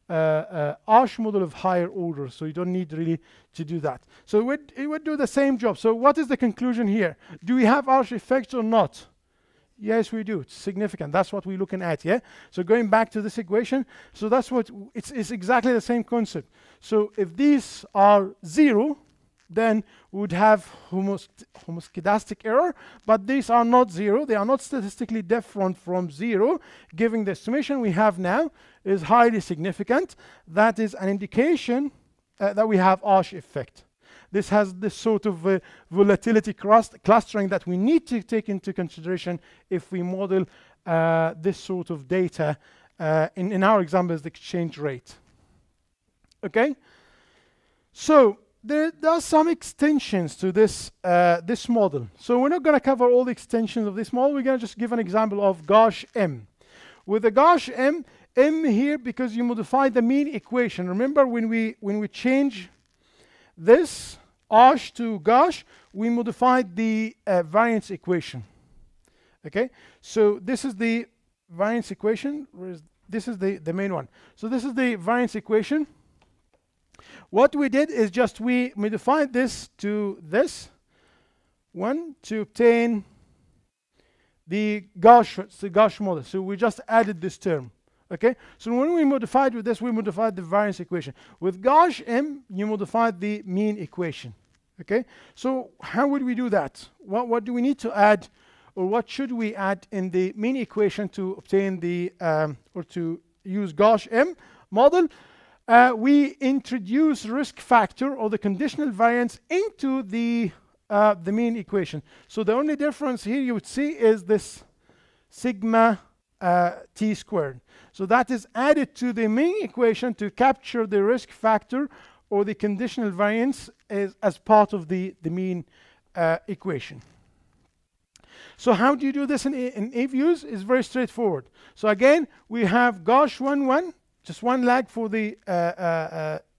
ARCH model of higher order, so you don't need really to do that. So it would do the same job. So what is the conclusion here? Do we have ARCH effects or not? Yes, we do. It's significant. That's what we're looking at. Yeah. So going back to this equation, so that's what it's exactly the same concept. So if these are 0, then we would have homoscedastic error, but these are not 0. They are not statistically different from 0. Giving the estimation we have now is highly significant. That is an indication that we have ARCH effect. This has this sort of volatility clustering that we need to take into consideration if we model this sort of data. In our example, is the exchange rate. Okay? So there are some extensions to this model. So we're not going to cover all the extensions of this model. We're going to just give an example of GARCH-M. With the GARCH-M, M here, because you modify the mean equation. Remember, when we change this ARCH to GARCH, we modified the variance equation. Okay, so this is the variance equation. This is the main one. So this is the variance equation. What we did is just we modified this to this one to obtain the GARCH model. So we just added this term. Okay, so when we modified with this, we modified the variance equation. With GARCH M, you modified the mean equation. Okay, so how would we do that? What do we need to add, or what should we add in the mean equation to obtain the or to use GARCH M model? We introduce risk factor or the conditional variance into the mean equation. So the only difference here you would see is this sigma t squared. So that is added to the mean equation to capture the risk factor or the conditional variance as part of the mean equation. So how do you do this in EViews? It's very straightforward. So again, we have GARCH 1-1. Just one lag for the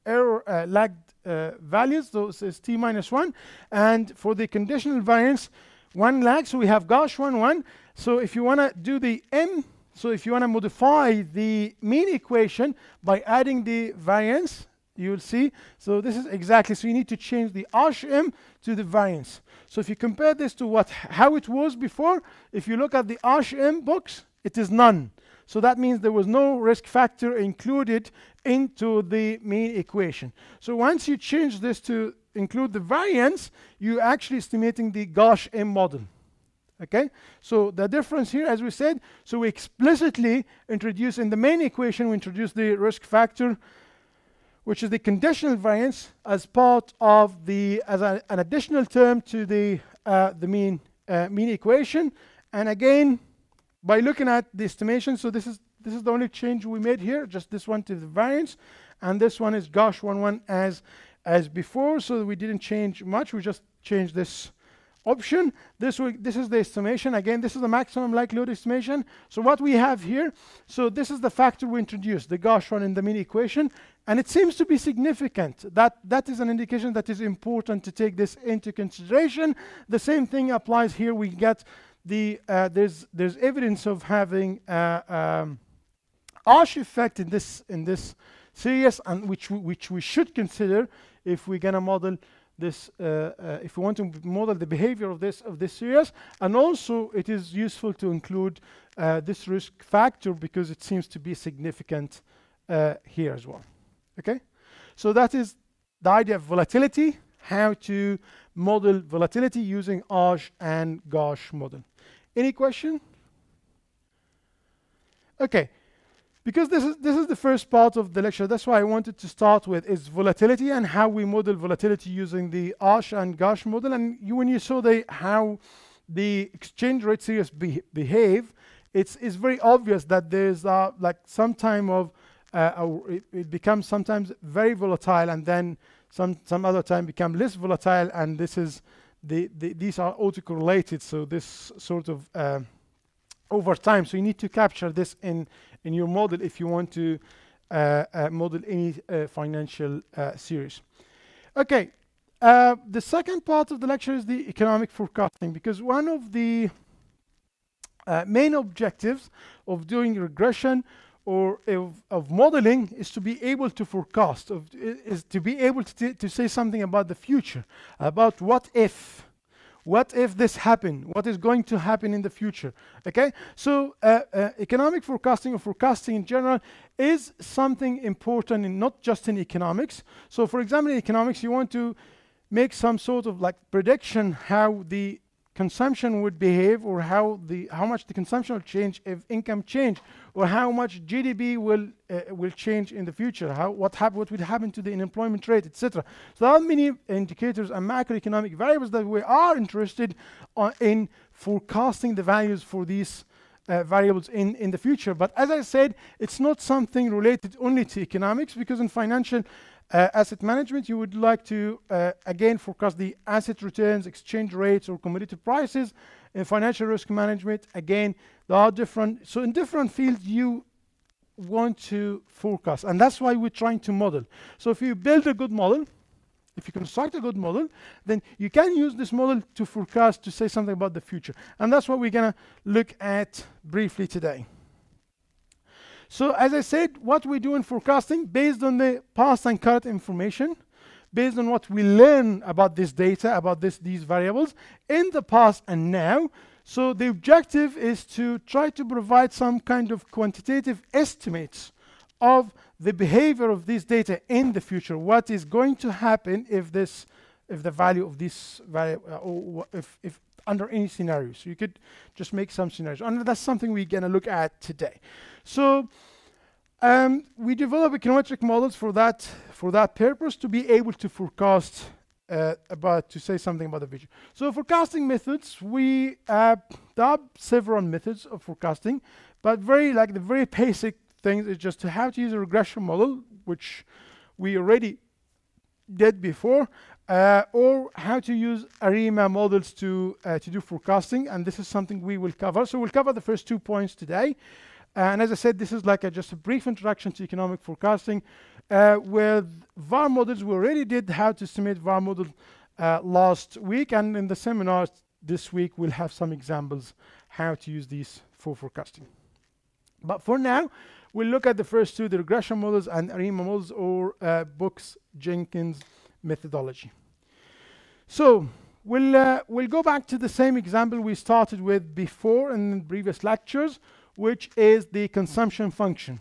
error lagged values, so it's t minus 1. And for the conditional variance, one lag, so we have GARCH 1-1. So if you want to do the M, so if you want to modify the mean equation by adding the variance, you'll see. So this is exactly, so you need to change the ARCH M to the variance. So if you compare this to how it was before, if you look at the ARCH M box, it is none. So that means there was no risk factor included into the mean equation. So once you change this to include the variance, you're actually estimating the GARCH-M model. Okay, so the difference here, as we said, so we explicitly introduce in the main equation, we introduce the risk factor, which is the conditional variance, as part of the, as an additional term to the mean equation. And again, by looking at the estimation, so this is the only change we made here, just this one to the variance, and this one is GARCH 11 as before. So we didn't change much, we just changed this option. This is the estimation. Again, this is the maximum likelihood estimation. So what we have here, so this is the factor we introduced, the GARCH one in the mean equation, and it seems to be significant. That is an indication that is important to take this into consideration. The same thing applies here. We get the there's evidence of having ARCH effect in this series, and which we should consider if we're gonna model this, if we want to model the behavior of this series. And also it is useful to include this risk factor because it seems to be significant here as well. Okay, so that is the idea of volatility, how to model volatility using ARCH and GARCH model. Any question? Okay. Because this is the first part of the lecture, that's why I wanted to start with is volatility and how we model volatility using the ARCH and GARCH model. And when you saw how the exchange rate series behave, it's very obvious that there's like some time of it becomes sometimes very volatile, and then some other time become less volatile. And this is these are autocorrelated, so this sort of over time. So you need to capture this in your model if you want to model any financial series. Okay, the second part of the lecture is the economic forecasting, because one of the main objectives of doing regression or of modeling is to be able to forecast, is to be able to say something about the future, about what if. What if this happened? What is going to happen in the future? Okay, so economic forecasting or forecasting in general is something important, in not just in economics. So for example, in economics, you want to make some sort of like prediction how the consumption would behave, or how much the consumption will change if income change, or how much GDP will change in the future, what would happen to the unemployment rate, etc. So there are many indicators and macroeconomic variables that we are interested in forecasting the values for these variables in the future. But as I said, it's not something related only to economics, because in financial asset management, you would like to, again, forecast the asset returns, exchange rates, or commodity prices. In financial risk management, again, there are different, so in different fields you want to forecast, and that's why we're trying to model. So if you build a good model, if you construct a good model, then you can use this model to forecast, to say something about the future. And that's what we're gonna look at briefly today. So as I said, what we do in forecasting, based on the past and current information, based on what we learn about this data, about these variables in the past and now. So the objective is to try to provide some kind of quantitative estimates of the behavior of this data in the future. What is going to happen if the value of this variable, or if under any scenario. So you could just make some scenarios, and that's something we're gonna look at today. So we develop econometric models for that purpose, to be able to forecast to say something about the future. So forecasting methods, we there are several methods of forecasting, but the very basic things is just how to use a regression model, which we already did before, or how to use ARIMA models to do forecasting, and this is something we will cover. So we'll cover the first 2 points today. And as I said, this is like just a brief introduction to economic forecasting. With VAR models, we already did how to estimate VAR model last week, and in the seminars this week, we'll have some examples how to use these for forecasting. But for now, we'll look at the first two, the regression models and ARIMA models, or Box-Jenkins methodology. So we'll go back to the same example we started with before in previous lectures, which is the consumption function.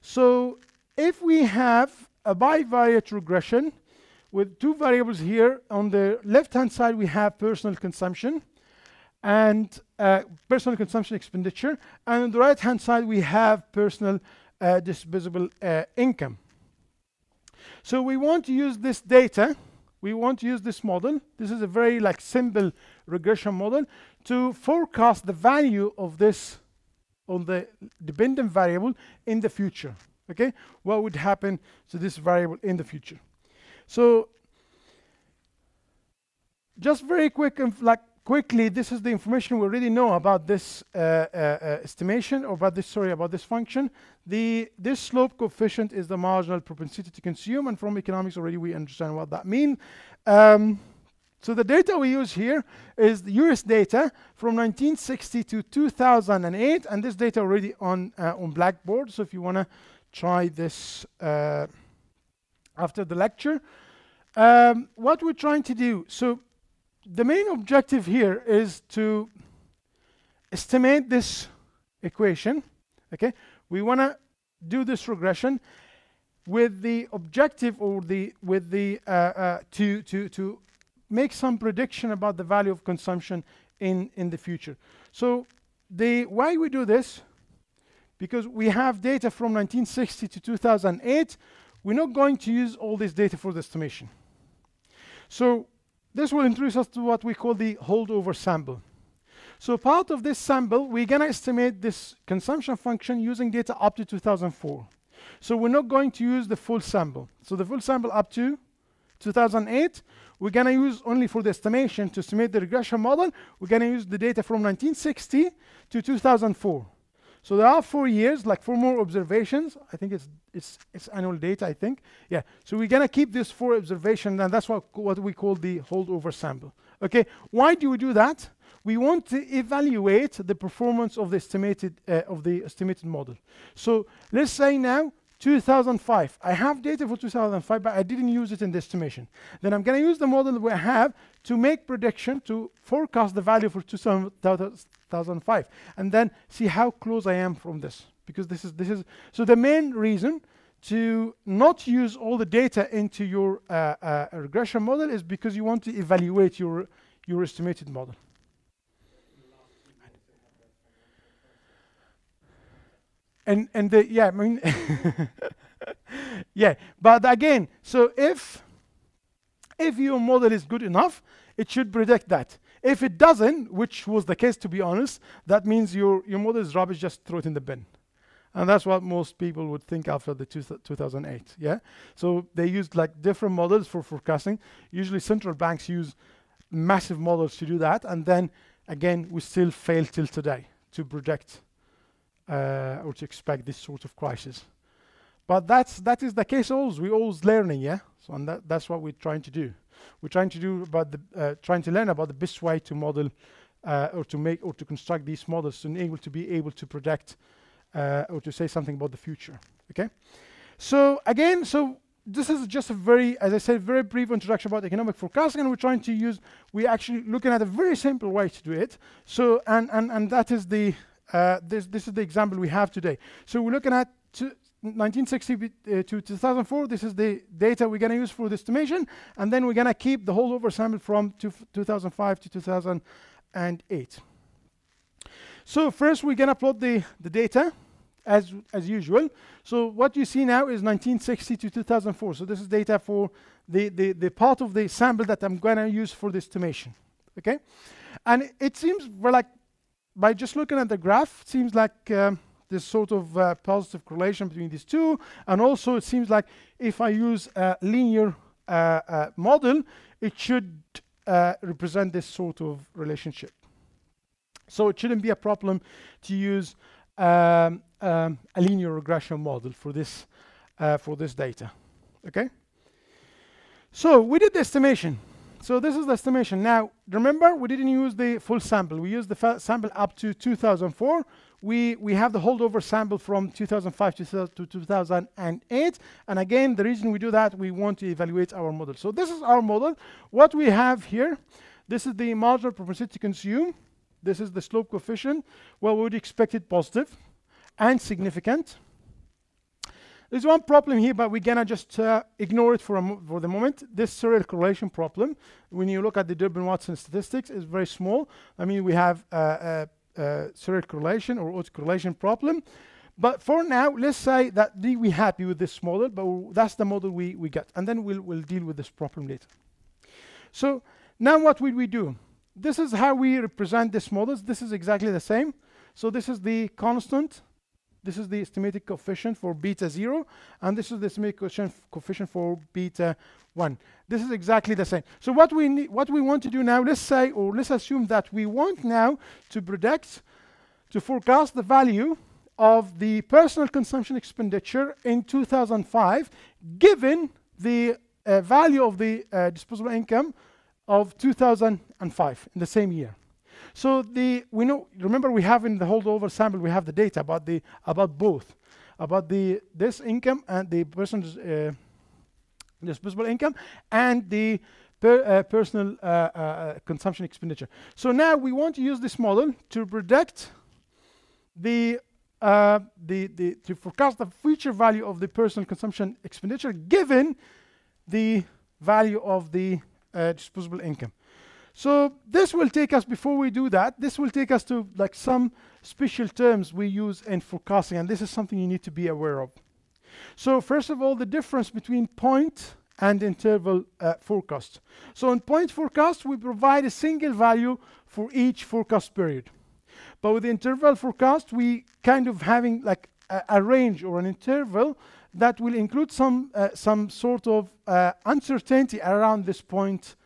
So if we have a bivariate regression with two variables here, on the left-hand side we have personal consumption, and personal consumption expenditure. And on the right-hand side, we have personal disposable income. So we want to use this data. We want to use this model. This is a very simple regression model to forecast the value of this on the dependent variable in the future. Okay, what would happen to this variable in the future? So just very quick, quickly, this is the information we already know about this estimation, or about this, sorry, about this function. This slope coefficient is the marginal propensity to consume, and from economics already we understand what that means. So the data we use here is the US data from 1960 to 2008, and this data already on Blackboard. So if you want to try this after the lecture, what we're trying to do. So the main objective here is to estimate this equation. Okay, we want to do this regression with the objective, or the to make some prediction about the value of consumption in the future. So the why we do this, because we have data from 1960 to 2008. We're not going to use all this data for the estimation. So this will introduce us to what we call the holdover sample. So part of this sample, we're going to estimate this consumption function using data up to 2004. So we're not going to use the full sample. So the full sample up to 2008, we're going to use only for the estimation to estimate the regression model. We're going to use the data from 1960 to 2004. So there are 4 years, like 4 more observations. I think it's annual data, I think. Yeah, so we're going to keep this 4 observations, and that's what we call the holdover sample. Okay, why do we do that? We want to evaluate the performance of the estimated model. So let's say now 2005. I have data for 2005, but I didn't use it in the estimation. Then I'm going to use the model we have to make prediction, to forecast the value for 2005, and then see how close I am from this. Because this is so the main reason to not use all the data into your regression model is because you want to evaluate your estimated model. And the, yeah, I mean, yeah, but again, so if your model is good enough, it should predict that. If it doesn't, which was the case, to be honest, that means your model is rubbish, just throw it in the bin. And that's what most people would think after the 2008, yeah? So they used different models for forecasting. Usually central banks use massive models to do that. And then again, we still fail till today to predict or to expect this sort of crisis. But that is the case always. We're always learning, yeah? So and that's what we're trying to do. We're trying to do about the trying to learn about the best way to model or to make or to construct these models to enable to be able to predict or to say something about the future. Okay? So again, so this is just a very, as I said, very brief introduction about economic forecasting, and we're trying to use, we're actually looking at a very simple way to do it. So and that is the this is the example we have today. So we're looking at 1960 to 2004. This is the data we're going to use for the estimation, and then we're going to keep the holdover sample from 2005 to 2008. So first we're going to plot the data as usual. So what you see now is 1960 to 2004. So this is data for the part of the sample that I'm going to use for the estimation. Okay, and it seems we're by just looking at the graph, it seems like this sort of positive correlation between these two. And also it seems like if I use a linear model, it should represent this sort of relationship. So it shouldn't be a problem to use a linear regression model for this data, okay? So we did the estimation. So this is the estimation. Now, remember, we didn't use the full sample. We used the sample up to 2004. We have the holdover sample from 2005 to 2008. And again, the reason we do that, we want to evaluate our model. So this is our model. What we have here, this is the marginal propensity to consume. This is the slope coefficient. Well, we would expect it positive and significant. There's one problem here, but we're gonna just ignore it for the moment. This serial correlation problem, when you look at the Durbin-Watson statistics, is very small. I mean, we have a serial correlation or autocorrelation problem. But for now, let's say that we're happy with this model, but that's the model we got. And then we'll deal with this problem later. So now what will we do? This is how we represent these models. This is exactly the same. So this is the constant. This is the estimated coefficient for beta 0. And this is the estimated coefficient for beta 1. This is exactly the same. So what we want to do now, let's say, or let's assume that we want now to predict, to forecast the value of the personal consumption expenditure in 2005, given the value of the disposable income of 2005, in the same year. So we know, remember, we have in the holdover sample, we have the data about both, about this income and the person's disposable income and the personal consumption expenditure. So now we want to use this model to predict to forecast the future value of the personal consumption expenditure given the value of the disposable income. So this will take us, before we do that, this will take us to like some special terms we use in forecasting, and this is something you need to be aware of. So first of all, the difference between point and interval forecast. So in point forecast, we provide a single value for each forecast period. But with the interval forecast, we kind of having like a range or an interval that will include some sort of uncertainty around this point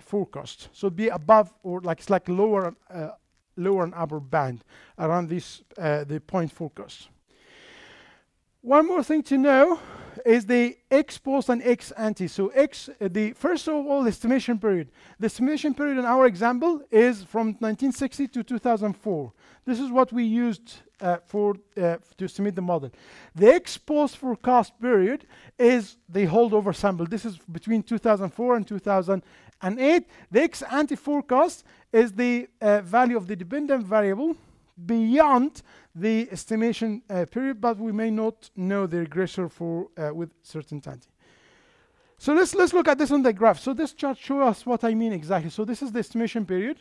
forecast. So be above or like it's like lower and upper band around this the point forecast. One more thing to know is the ex post and ex ante. So the first of all, estimation period. The estimation period in our example is from 1960 to 2004. This is what we used to estimate the model. The ex post forecast period is the holdover sample. This is between 2004 and 2008. The ex ante forecast is the value of the dependent variable beyond the estimation period, but we may not know the regressor for with certainty. So let's look at this on the graph. So this chart shows us what I mean exactly. So this is the estimation period,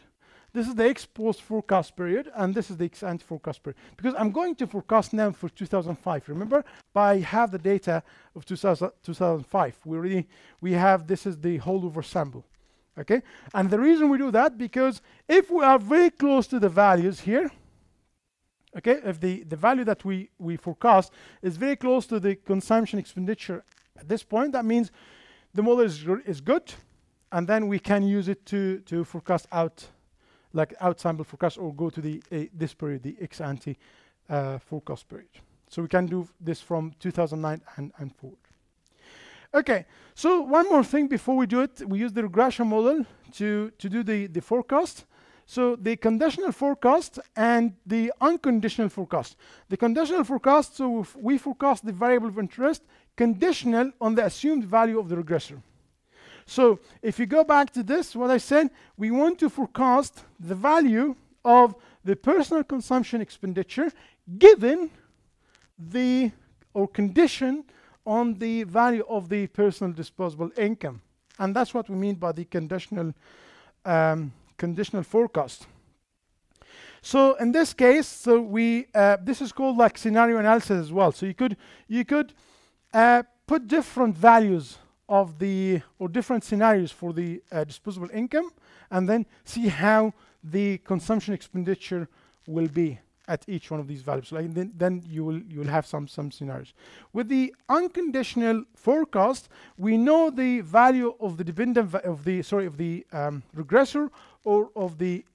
this is the ex post forecast period, and this is the ex ante forecast period. Because I'm going to forecast now for 2005. Remember, but I have the data of 2005. We have, this is the holdover sample. Okay, and the reason we do that because if we are very close to the values here. Okay, if the value that we forecast is very close to the consumption expenditure at this point, that means the model is good, and then we can use it to forecast out, like out sample forecast, or go to the this period, the ex ante forecast period. So we can do this from 2009 and forward. Okay, so one more thing before we do it, we use the regression model to do the forecast. So the conditional forecast and the unconditional forecast. The conditional forecast, so if we forecast the variable of interest conditional on the assumed value of the regressor. So if you go back to this, what I said, we want to forecast the value of the personal consumption expenditure given the, or condition on the value of the personal disposable income. And that's what we mean by the conditional forecast. So in this case, so we this is called like scenario analysis as well. So you could put different values of the, or different scenarios for the disposable income, and then see how the consumption expenditure will be at each one of these values. Like then you will have some scenarios. With the unconditional forecast, we know the value of the dependent of the regressor or of the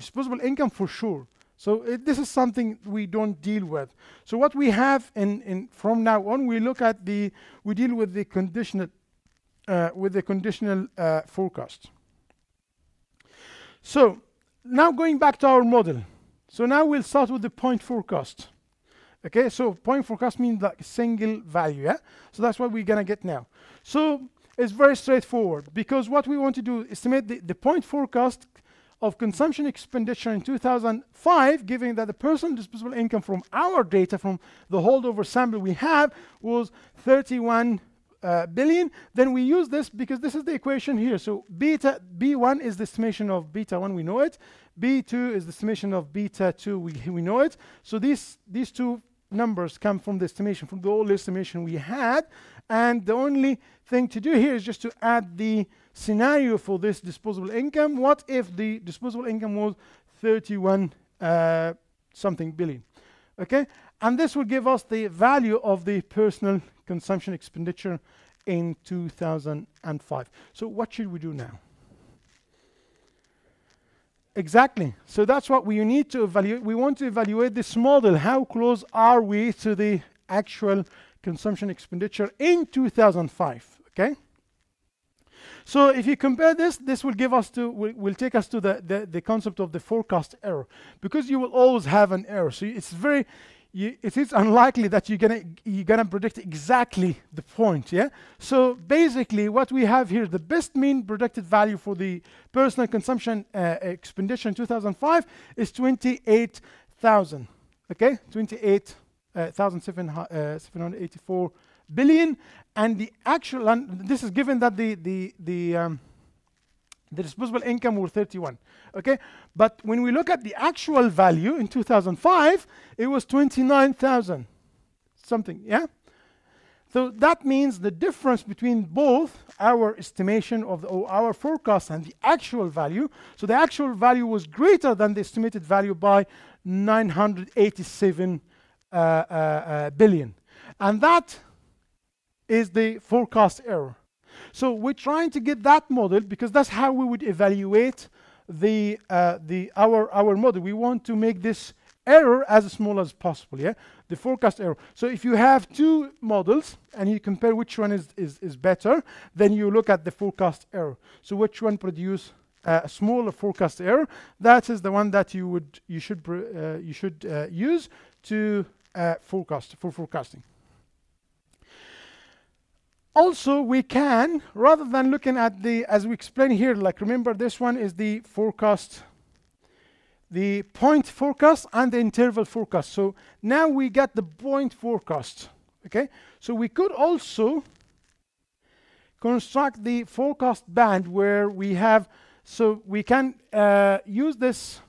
disposable income for sure. So this is something we don't deal with. So what we have in from now on, we look at we deal with the conditional forecast. So now going back to our model. So now we'll start with the point forecast. Okay, so point forecast means like a single value, yeah? So that's what we're gonna get now. So it's very straightforward because what we want to do is estimate the point forecast of consumption expenditure in 2005, giving that the personal disposable income from our data, from the holdover sample we have, was 31 billion. Then we use this because this is the equation here. So beta B1 is the estimation of beta 1, we know it. B2 is the estimation of beta 2, we know it. So these two numbers come from the estimation, from the old estimation we had. And the only thing to do here is just to add the scenario for this disposable income. What if the disposable income was 31 something billion? Okay, and this will give us the value of the personal consumption expenditure in 2005. So what should we do now? Exactly. So that's what we need to evaluate. We want to evaluate this model. How close are we to the actual consumption expenditure in 2005? Okay. So if you compare this, this will give us to, will take us to the concept of the forecast error, because you will always have an error. So it's very, it is unlikely that you're gonna predict exactly the point. Yeah. So basically, what we have here, the best mean predicted value for the personal consumption expenditure in 2005 is 28,000. Okay, 28,784. Billion, and the actual, and this is given that the disposable income were 31. Okay, but when we look at the actual value in 2005, it was 29,000 something. Yeah, so that means the difference between both our estimation of the, or our forecast, and the actual value. So the actual value was greater than the estimated value by 987 billion, and that is the forecast error. So we're trying to get that model because that's how we would evaluate our model. We want to make this error as small as possible, yeah? The forecast error. So if you have two models and you compare which one is better, then you look at the forecast error. So which one produce a smaller forecast error? That is the one that you should use to forecasting. Also, we can, rather than looking at the, as we explained here, like remember this one is the forecast, the point forecast and the interval forecast. So now we got the point forecast, okay? So we could also construct the forecast band where we have, so we can use this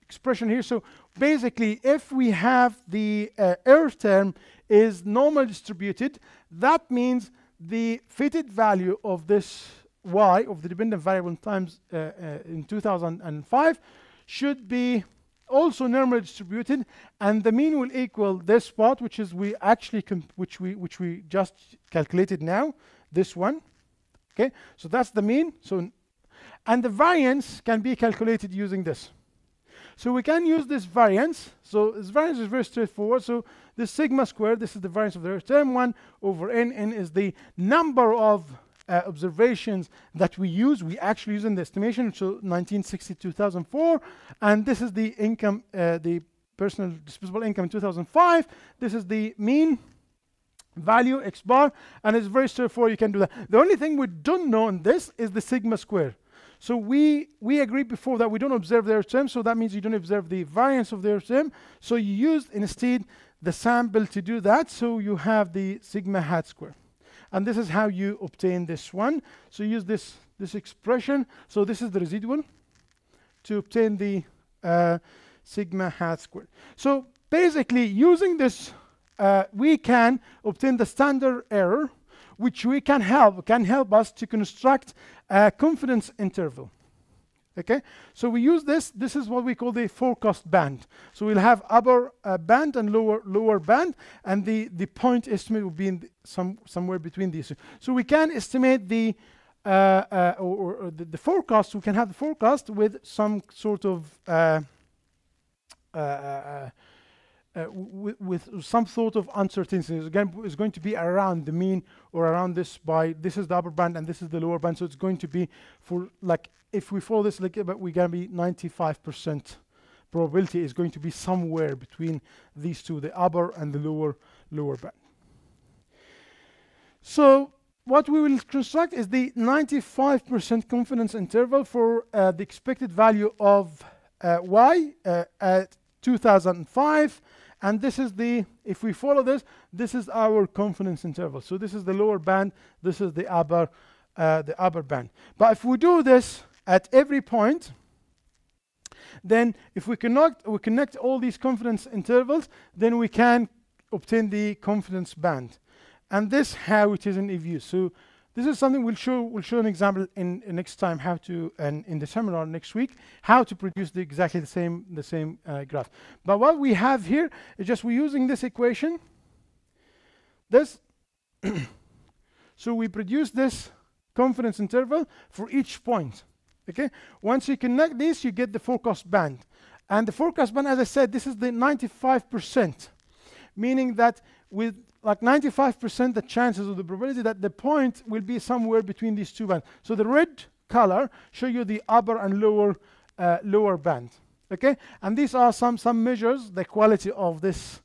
expression here. So basically, if we have the error term is normally distributed, that means the fitted value of this y, of the dependent variable times in 2005, should be also normally distributed, and the mean will equal this part, which is we actually which we just calculated now, this one. Okay, so that's the mean. So, and the variance can be calculated using this. So we can use this variance. So this variance is very straightforward. So this sigma squared, this is the variance of the term 1 over n. n is the number of observations that we use. We actually use in the estimation, so 1960 to 2004. And this is the income, the personal disposable income in 2005. This is the mean value, x bar. And it's very straightforward. You can do that. The only thing we don't know in this is the sigma squared. So we agreed before that we don't observe their term, so that means you don't observe the variance of their term. So you used instead the sample to do that, so you have the sigma hat square. And this is how you obtain this one. So you use this expression. So this is the residual to obtain the sigma hat square. So basically using this, we can obtain the standard error, which we can help us to construct a confidence interval. Okay, so we use this. This is what we call the forecast band. So we'll have upper band and lower band, and the point estimate will be in somewhere between these. So we can estimate the or the forecast. We can have the forecast with some sort of with some sort of uncertainty. Again, it's going to be around the mean or around this by, this is the upper band and this is the lower band. So it's going to be for, like, if we follow this, like, but we're going to be 95% probability is going to be somewhere between these two, the upper and the lower band. So what we will construct is the 95% confidence interval for the expected value of y at 2005. And this is the, if we follow this, this is our confidence interval. So this is the lower band, this is the upper band. But if we do this at every point, then if we connect all these confidence intervals, then we can obtain the confidence band. And this how it is in EViews. So this is something we'll show an example in next time, how to, and in the seminar next week, how to produce the exactly the same graph. But what we have here is just we're using this equation. This so we produce this confidence interval for each point. Okay, once you connect this, you get the forecast band. And the forecast band, as I said, this is the 95%, meaning that with like 95% the chances of the probability that the point will be somewhere between these two bands. So the red color show you the upper and lower band. Okay, and these are some measures, the quality of this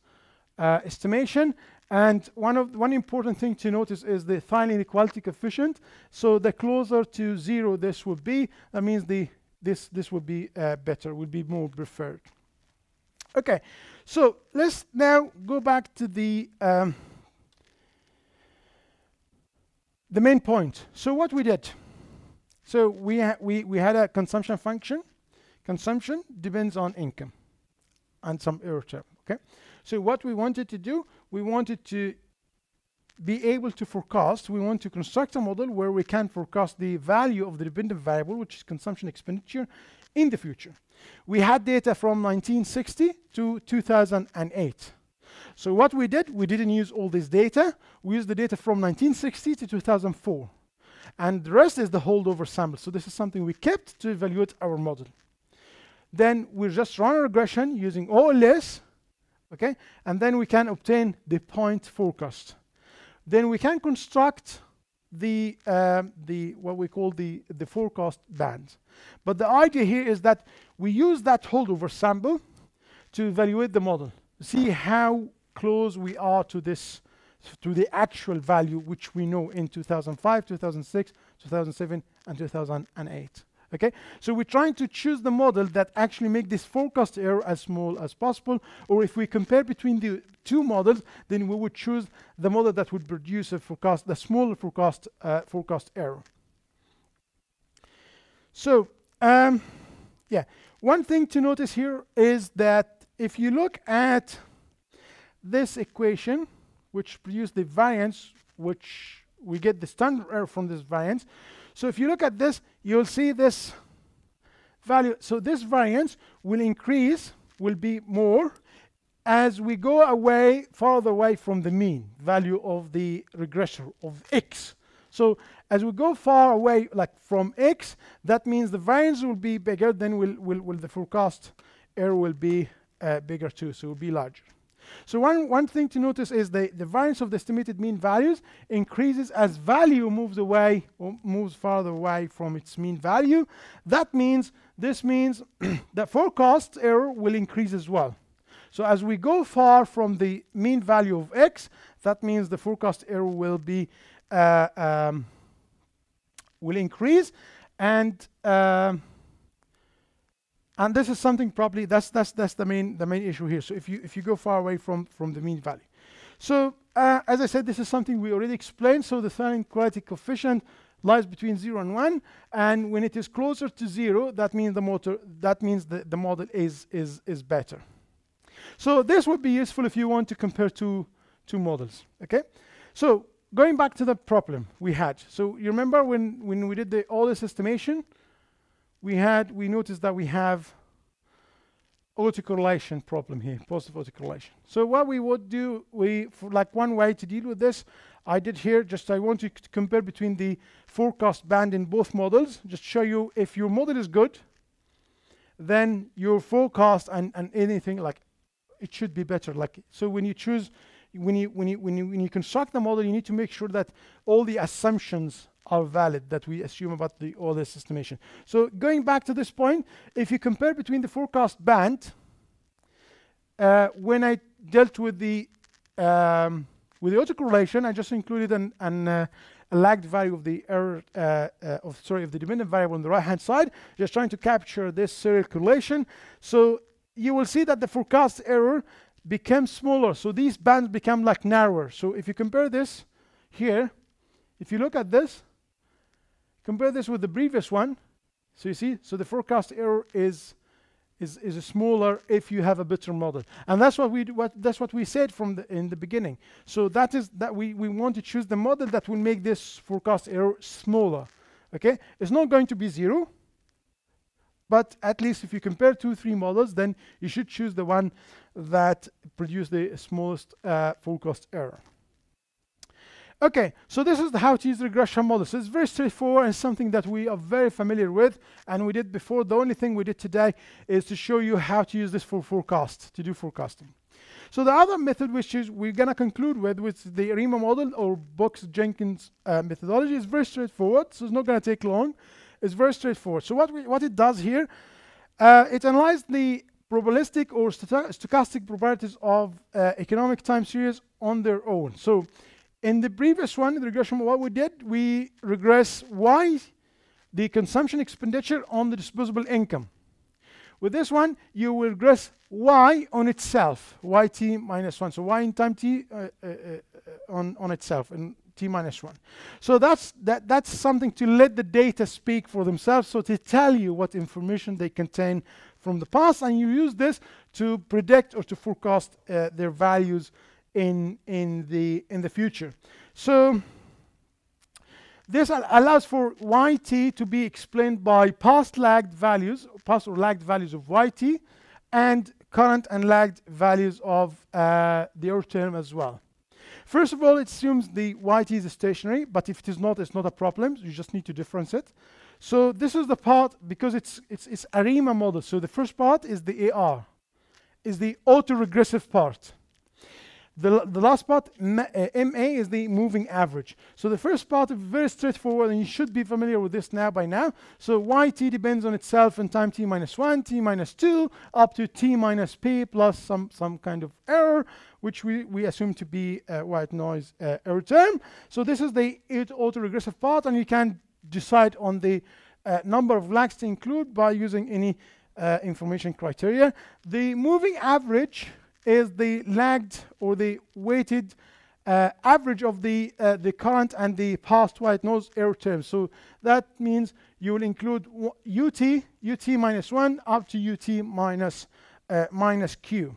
estimation. And one important thing to notice is the Thiele inequality coefficient. So the closer to zero this would be, that means this would be better, would be more preferred. Okay, so let's now go back to the main point. So what we did, so we had a consumption function. Consumption depends on income and some error term. Okay, so what we wanted to do, we wanted to be able to forecast, we want to construct a model where we can forecast the value of the dependent variable, which is consumption expenditure, in the future. We had data from 1960 to 2008. So what we did, we didn't use all this data. We used the data from 1960 to 2004. And the rest is the holdover sample. So this is something we kept to evaluate our model. Then we just run a regression using OLS. Okay, and then we can obtain the point forecast. Then we can construct the what we call the forecast band. But the idea here is that we use that holdover sample to evaluate the model, see how close we are to this, to the actual value which we know in 2005, 2006, 2007, and 2008. Okay, so we're trying to choose the model that actually make this forecast error as small as possible, or if we compare between the two models, then we would choose the model that would produce a forecast, the smaller forecast error. So, one thing to notice here is that if you look at this equation, which produces the variance, which we get the standard error from this variance. So if you look at this, you'll see this value. So this variance will increase, will be more, as we go away, farther away from the mean value of the regressor of x. So as we go far away, like from x, that means the variance will be bigger, then will the forecast error will be bigger too, so it will be larger. So one thing to notice is the variance of the estimated mean values increases as value moves away or moves farther away from its mean value. That means, this means the forecast error will increase as well. So as we go far from the mean value of x, that means the forecast error will be will increase, and this is something probably that's the main issue here. So if you go far away from the mean value, so as I said, this is something we already explained. So the Thiele inequality coefficient lies between 0 and 1, and when it is closer to 0, that means the model is better. So this would be useful if you want to compare two models. Okay, so going back to the problem we had. So you remember when we did the OLS estimation. We noticed that we have autocorrelation problem here, positive autocorrelation. So what we would do, like one way to deal with this, I did here, just I want you to compare between the forecast band in both models, just show you if your model is good, then your forecast and anything like it should be better. Like so when you choose, when you construct the model, you need to make sure that all the assumptions are valid that we assume about the OLS estimation. So going back to this point, if you compare between the forecast band, when I dealt with the With the autocorrelation, I just included a lagged value of the error, of the dependent variable on the right-hand side, just trying to capture this serial correlation. So you will see that the forecast error becomes smaller. So these bands become like narrower. So if you compare this here, if you look at this, compare this with the previous one. So you see, so the forecast error is smaller if you have a better model, and that's what we said from in the beginning. So that is that we want to choose the model that will make this forecast error smaller. Okay, it's not going to be zero, but at least if you compare 2-3 models, then you should choose the one that produces the smallest forecast error. Okay, so this is how to use the GARCH-M model. So it's very straightforward and something that we are very familiar with and we did before. The only thing we did today is to show you how to use this for forecast, to do forecasting. So the other method which is we're going to conclude with the ARIMA model or Box-Jenkins methodology is very straightforward. So it's not going to take long. It's very straightforward. So what it does here, it analyzes the probabilistic or stochastic properties of economic time series on their own. So in the previous one, the regression, what we did, we regress Y, the consumption expenditure on the disposable income. With this one, you will regress Y on itself, YT minus 1. So Y in time T on itself, and T minus 1. So that's something to let the data speak for themselves, so to tell you what information they contain from the past, and you use this to predict or to forecast their values in the future. So this allows for YT to be explained by past lagged values, past or lagged values of YT, and current and lagged values of the error term as well. First of all, it assumes the YT is stationary, but if it is not, it's not a problem. You just need to difference it. So this is the part, because it's ARIMA model. So the first part is the AR, is the autoregressive part. The last part, MA, is the moving average. So the first part is very straightforward, and you should be familiar with this now by now. So YT depends on itself in time T minus 1, T minus 2, up to T minus P plus some kind of error, which we assume to be white noise error term. So this is the autoregressive part, and you can decide on the number of lags to include by using any information criteria. The moving average is the lagged or the weighted average of the current and the past white noise error terms. So that means you will include UT minus 1 up to UT minus Q.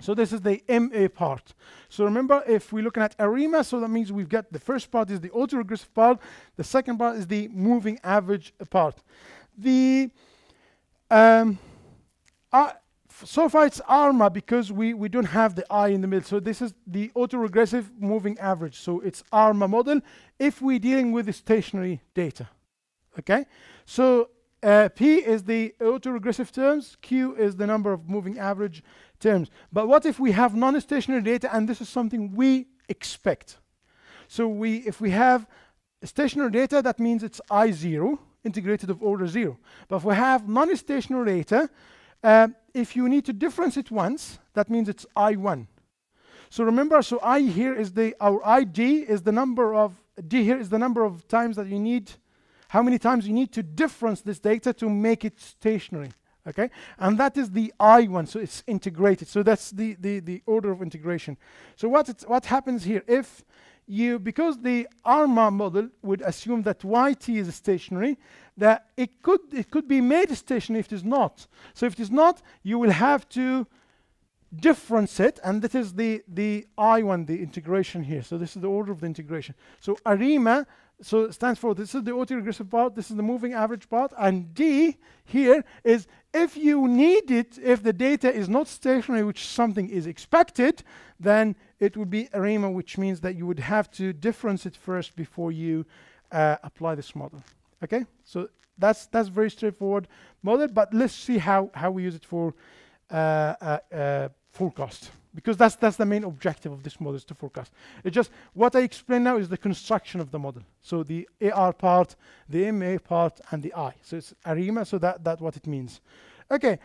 So this is the MA part. So remember, if we're looking at ARIMA, so that means we've got the first part is the autoregressive part, the second part is the moving average part. The so far it's ARMA because we don't have the I in the middle. So this is the autoregressive moving average. So it's ARMA model if we're dealing with the stationary data. Okay? So P is the autoregressive terms, Q is the number of moving average terms. But what if we have non-stationary data, and this is something we expect? So if we have stationary data, that means it's I0, integrated of order 0. But if we have non-stationary data, if you need to difference it once, that means it's I1. So remember, so I here is our ID is the number of, D here is the number of times that you need, how many times you need to difference this data to make it stationary, okay? And that is the I1, so it's integrated. So that's the order of integration. So what happens here, if you, because the ARMA model would assume that YT is stationary, that it could be made stationary if it is not. So if it is not, you will have to difference it, and that is the I1, the integration here. So this is the order of the integration. So ARIMA, so it stands for, this is the autoregressive part, this is the moving average part, and D here is if you need it, if the data is not stationary, which something is expected, then it would be ARIMA, which means that you would have to difference it first before you apply this model. Okay, so that's very straightforward model, but let's see how we use it for forecast, because that's the main objective of this model, is to forecast. It's just what I explained now is the construction of the model. So the AR part, the MA part, and the I. So it's ARIMA, so that's what it means. Okay,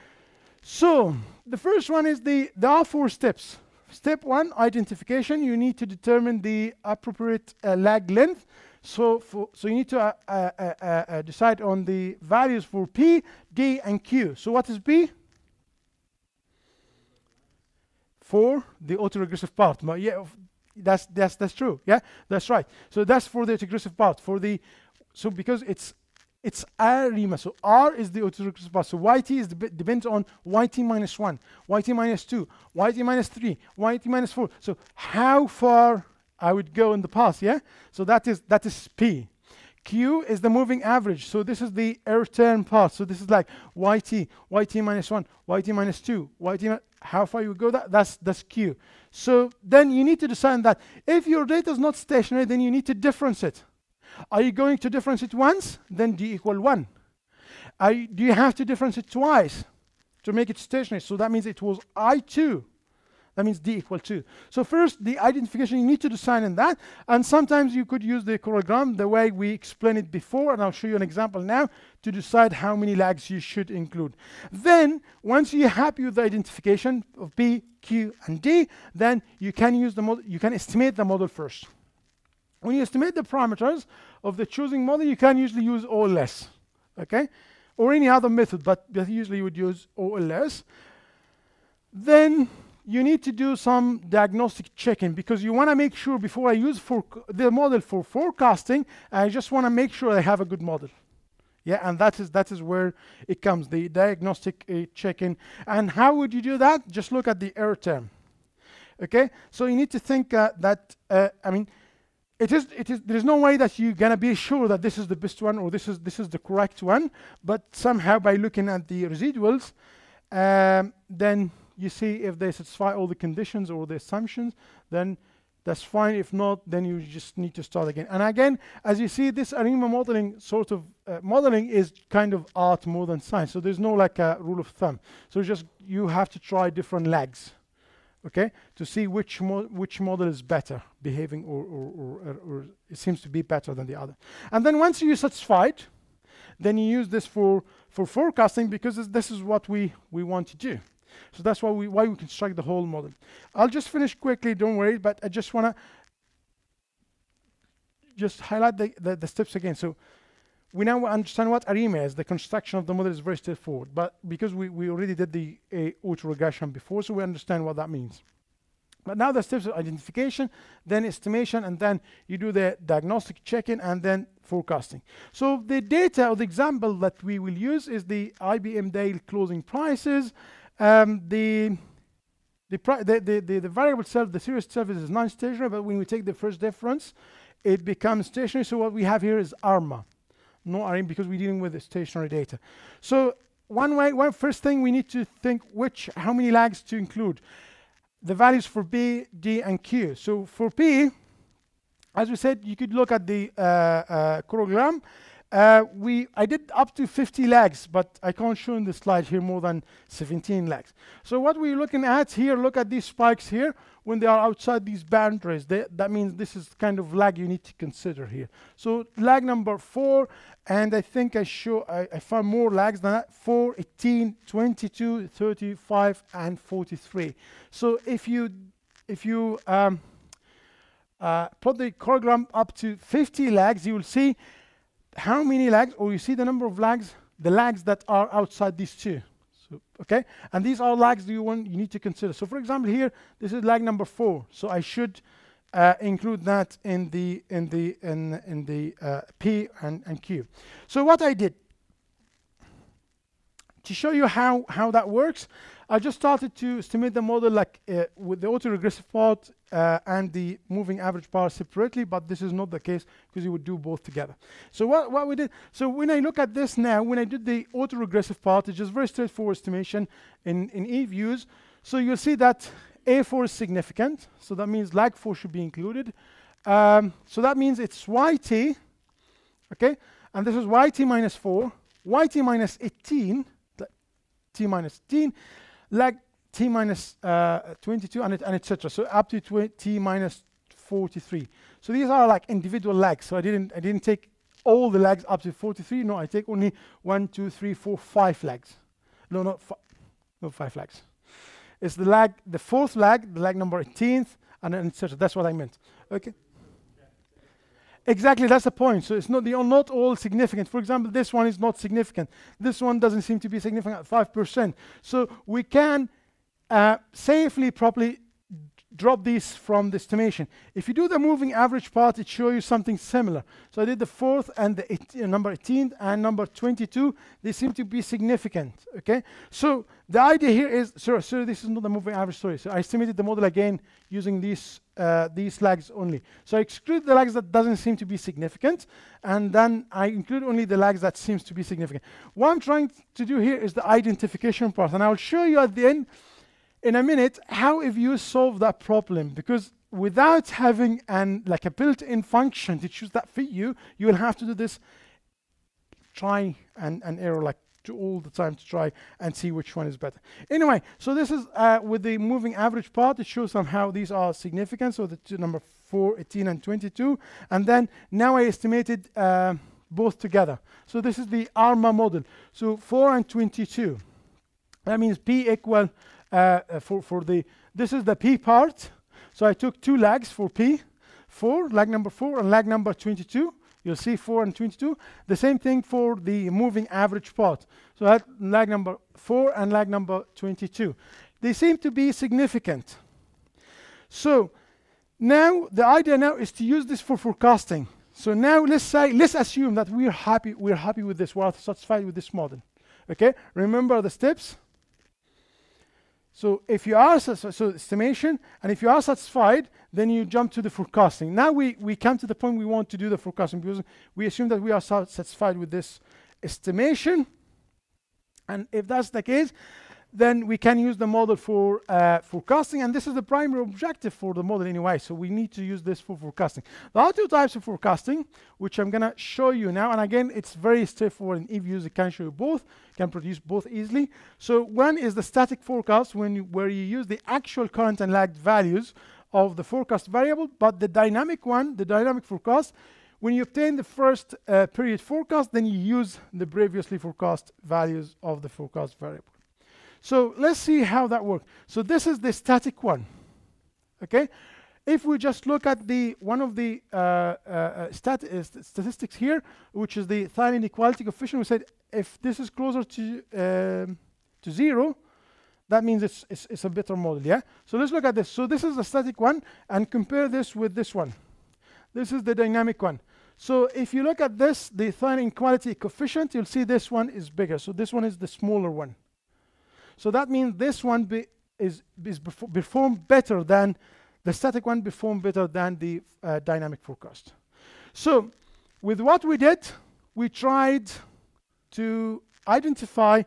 so the first one is there are 4 steps. Step one, identification. You need to determine the appropriate lag length. So you need to decide on the values for P, D, and Q. So what is P? For the autoregressive part. Yeah, that's true. Yeah, that's right. So that's for the autoregressive part. For the because it's ARIMA. So R is the autoregressive part. So YT is depends on YT minus 1, YT minus 2, YT minus 3, YT minus 4. So how far I would go in the past, yeah? So that is P. Q is the moving average. So this is the error term part. So this is like YT, YT minus 1, YT minus 2, YT, how far you go, that's Q. So then you need to decide that if your data is not stationary, then you need to difference it. Are you going to difference it once? Then D equal 1. Do you have to difference it twice to make it stationary? So that means it was I2. That means D equal 2. So first, the identification, you need to design in that. And sometimes you could use the choreogram the way we explained it before, and I'll show you an example now to decide how many lags you should include. Then, once you're happy with the identification of P, Q, and D, then you can use the model, you can estimate the model first. When you estimate the parameters of the choosing model, you can usually use OLS, okay? Or any other method, but usually you would use OLS. Then you need to do some diagnostic checking because you want to make sure before I use the model for forecasting, I just want to make sure I have a good model. Yeah, and that is where it comes, the diagnostic checking. And how would you do that? Just look at the error term, okay? So you need to think that, I mean, there's no way that you're gonna be sure that this is the best one or this is the correct one, but somehow by looking at the residuals, then you see if they satisfy all the conditions or the assumptions, then that's fine. If not, then you just need to start again. And again, as you see, this ARIMA modeling sort of modeling is kind of art more than science. So there's no like a rule of thumb. So just you have to try different lags, okay, to see which model is better behaving or it seems to be better than the other. And then once you're satisfied, then you use this for forecasting because this is what we want to do. So that's why we construct the whole model. I'll just finish quickly, don't worry, but I just want to just highlight the steps again. So we now understand what ARIMA is. The construction of the model is very straightforward, but because we already did the autoregression before, so we understand what that means. But now the steps are identification, then estimation, and then you do the diagnostic check-in, and then forecasting. So the data or the example that we will use is the IBM daily closing prices. The variable itself, the series itself is non-stationary, but when we take the first difference, it becomes stationary. So what we have here is ARIMA. No ARIMA because we're dealing with the stationary data. So first thing we need to think how many lags to include. The values for P, D, and Q. So for P, as we said, you could look at the choreogram. I did up to 50 lags, but I can't show in the slide here more than 17 lags. So what we're looking at here, look at these spikes here. When they are outside these boundaries, that means this is kind of lag you need to consider here. So lag number 4, and I think I found more lags than that, 4, 18, 22, 35, and 43. So if you plot the choreogram up to 50 lags, you will see how many lags, or you see the number of lags, the lags that are outside these two. Okay, and these are lags you need to consider. So for example here, this is lag number 4. So I should include that in the P and Q. So what I did to show you how that works, I just started to estimate the model like with the autoregressive part and the moving average part separately, but this is not the case because you would do both together. So what we did, so when I look at this now, when I did the autoregressive part, it's just very straightforward estimation in EViews. So you'll see that A4 is significant, so that means lag 4 should be included. So that means it's YT, okay, and this is YT minus 4, YT minus 18, T minus 18, lag T minus 22 and etc. So up to T minus 43. So these are like individual lags. So I didn't take all the lags up to 43. No, I take only 1, 2, 3, 4, 5 lags. No, not 5 lags. It's the lag, the fourth lag, the lag number 18th, and then etc. That's what I meant. Okay. Exactly, that's the point. So it's not, they are not all significant. For example, this one is not significant. This one doesn't seem to be significant at 5%. So we can safely, properly drop these from the estimation. If you do the moving average part, it shows you something similar. So I did the fourth and the number 18 and number 22. They seem to be significant. Okay. So the idea here is, sorry, this is not the moving average story. So I estimated the model again using these lags only. So I exclude the lags that doesn't seem to be significant, and then I include only the lags that seems to be significant. What I'm trying to do here is the identification part, and I'll show you at the end in a minute how if you solve that problem, because without having like a built-in function to choose that for you, you will have to do this try and error like all the time to try and see which one is better. Anyway, so this is with the moving average part, it shows somehow these are significant, so the two number 4, 18 and 22, and then now I estimated both together. So this is the ARIMA model, so 4 and 22. That means P equal this is the P part, so I took two lags for P, lag number 4 and lag number 22. You'll see 4 and 22. The same thing for the moving average part. So that lag number 4 and lag number 22. They seem to be significant. So now the idea now is to use this for forecasting. So now let's assume that we're happy with this, we're satisfied with this model. Okay, remember the steps. So if you are, so estimation, and if you are satisfied, then you jump to the forecasting. Now we come to the point we want to do the forecasting, because we assume that we are satisfied with this estimation. And if that's the case, then we can use the model for forecasting, and this is the primary objective for the model anyway, so we need to use this for forecasting. There are two types of forecasting, which I'm going to show you now, and again, it's very straightforward in EViews. It can show you both, can produce both easily. So one is the static forecast, where you use the actual current and lagged values of the forecast variable, but the dynamic one, the dynamic forecast, when you obtain the first period forecast, then you use the previously forecast values of the forecast variable. So let's see how that works. So this is the static one, okay? If we just look at the one of the statistics here, which is the Thal inequality coefficient, we said if this is closer to zero, that means it's a better model, yeah? So let's look at this. So this is the static one, and compare this with this one. This is the dynamic one. So if you look at this, the Thal inequality coefficient, you'll see this one is bigger. So this one is the smaller one. So that means this one performed better than the static one, performed better than the dynamic forecast. So with what we did, we tried to identify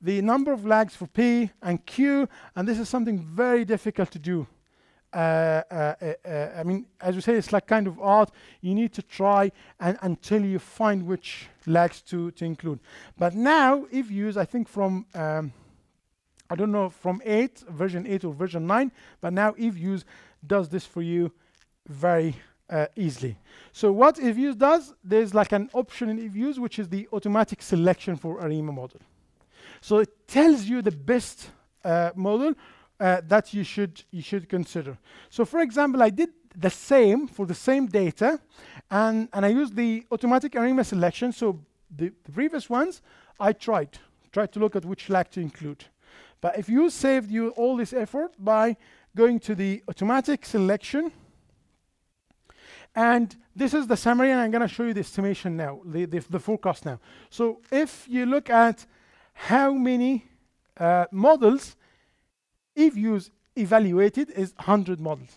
the number of lags for P and Q, and this is something very difficult to do. I mean, as you say, it's like kind of art. You need to try until you find which lags to include. But now, if used, I think from I don't know from version 8 or version 9, but now EViews does this for you very easily. So what EViews does, there's like an option in EViews, which is the automatic selection for ARIMA model. So it tells you the best model that you should consider. So for example, I did the same for the same data, and I used the automatic ARIMA selection. So the previous ones, I tried to look at which lag to include. But if you saved you all this effort by going to the automatic selection, and this is the summary, and I'm going to show you the estimation now, the forecast now. So if you look at how many models EViews evaluated is 100 models.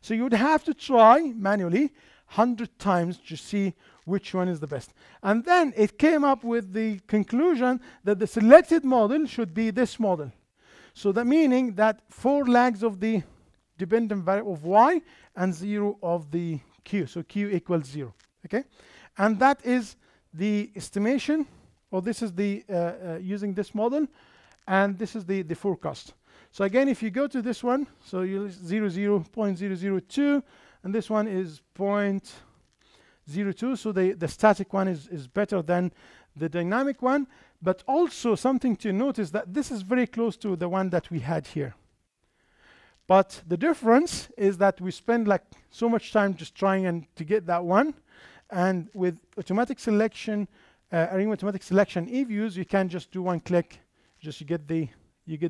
So you would have to try manually 100 times to see which one is the best. And then it came up with the conclusion that the selected model should be this model. So that meaning that 4 lags of the dependent variable of Y and 0 of the Q. So Q equals 0, okay? And that is the estimation, or this is the, using this model, and this is the forecast. So again, if you go to this one, so you 0.002, and this one is 0.002. 0.02, so the static one is better than the dynamic one. But also something to notice that this is very close to the one that we had here. But the difference is that we spend like so much time just trying to get that one. And with automatic selection, ARIMA automatic selection EViews, you can just do one click, just you get the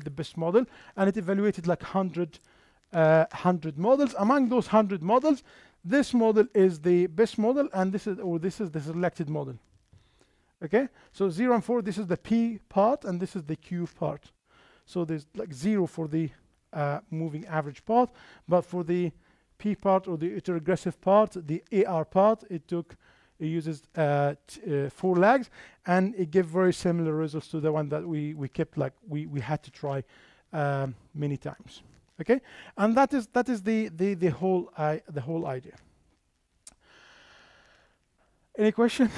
best model, and it evaluated like 100 models. Among those 100 models, this model is the best model, and this is the selected model. Okay, so 0 and 4, this is the P part, and this is the Q part. So there's like 0 for the moving average part, but for the P part or the autoregressive part, the AR part, it uses 4 lags, and it gives very similar results to the one that we kept, like we had to try many times. Okay, and that is the whole idea. Any question?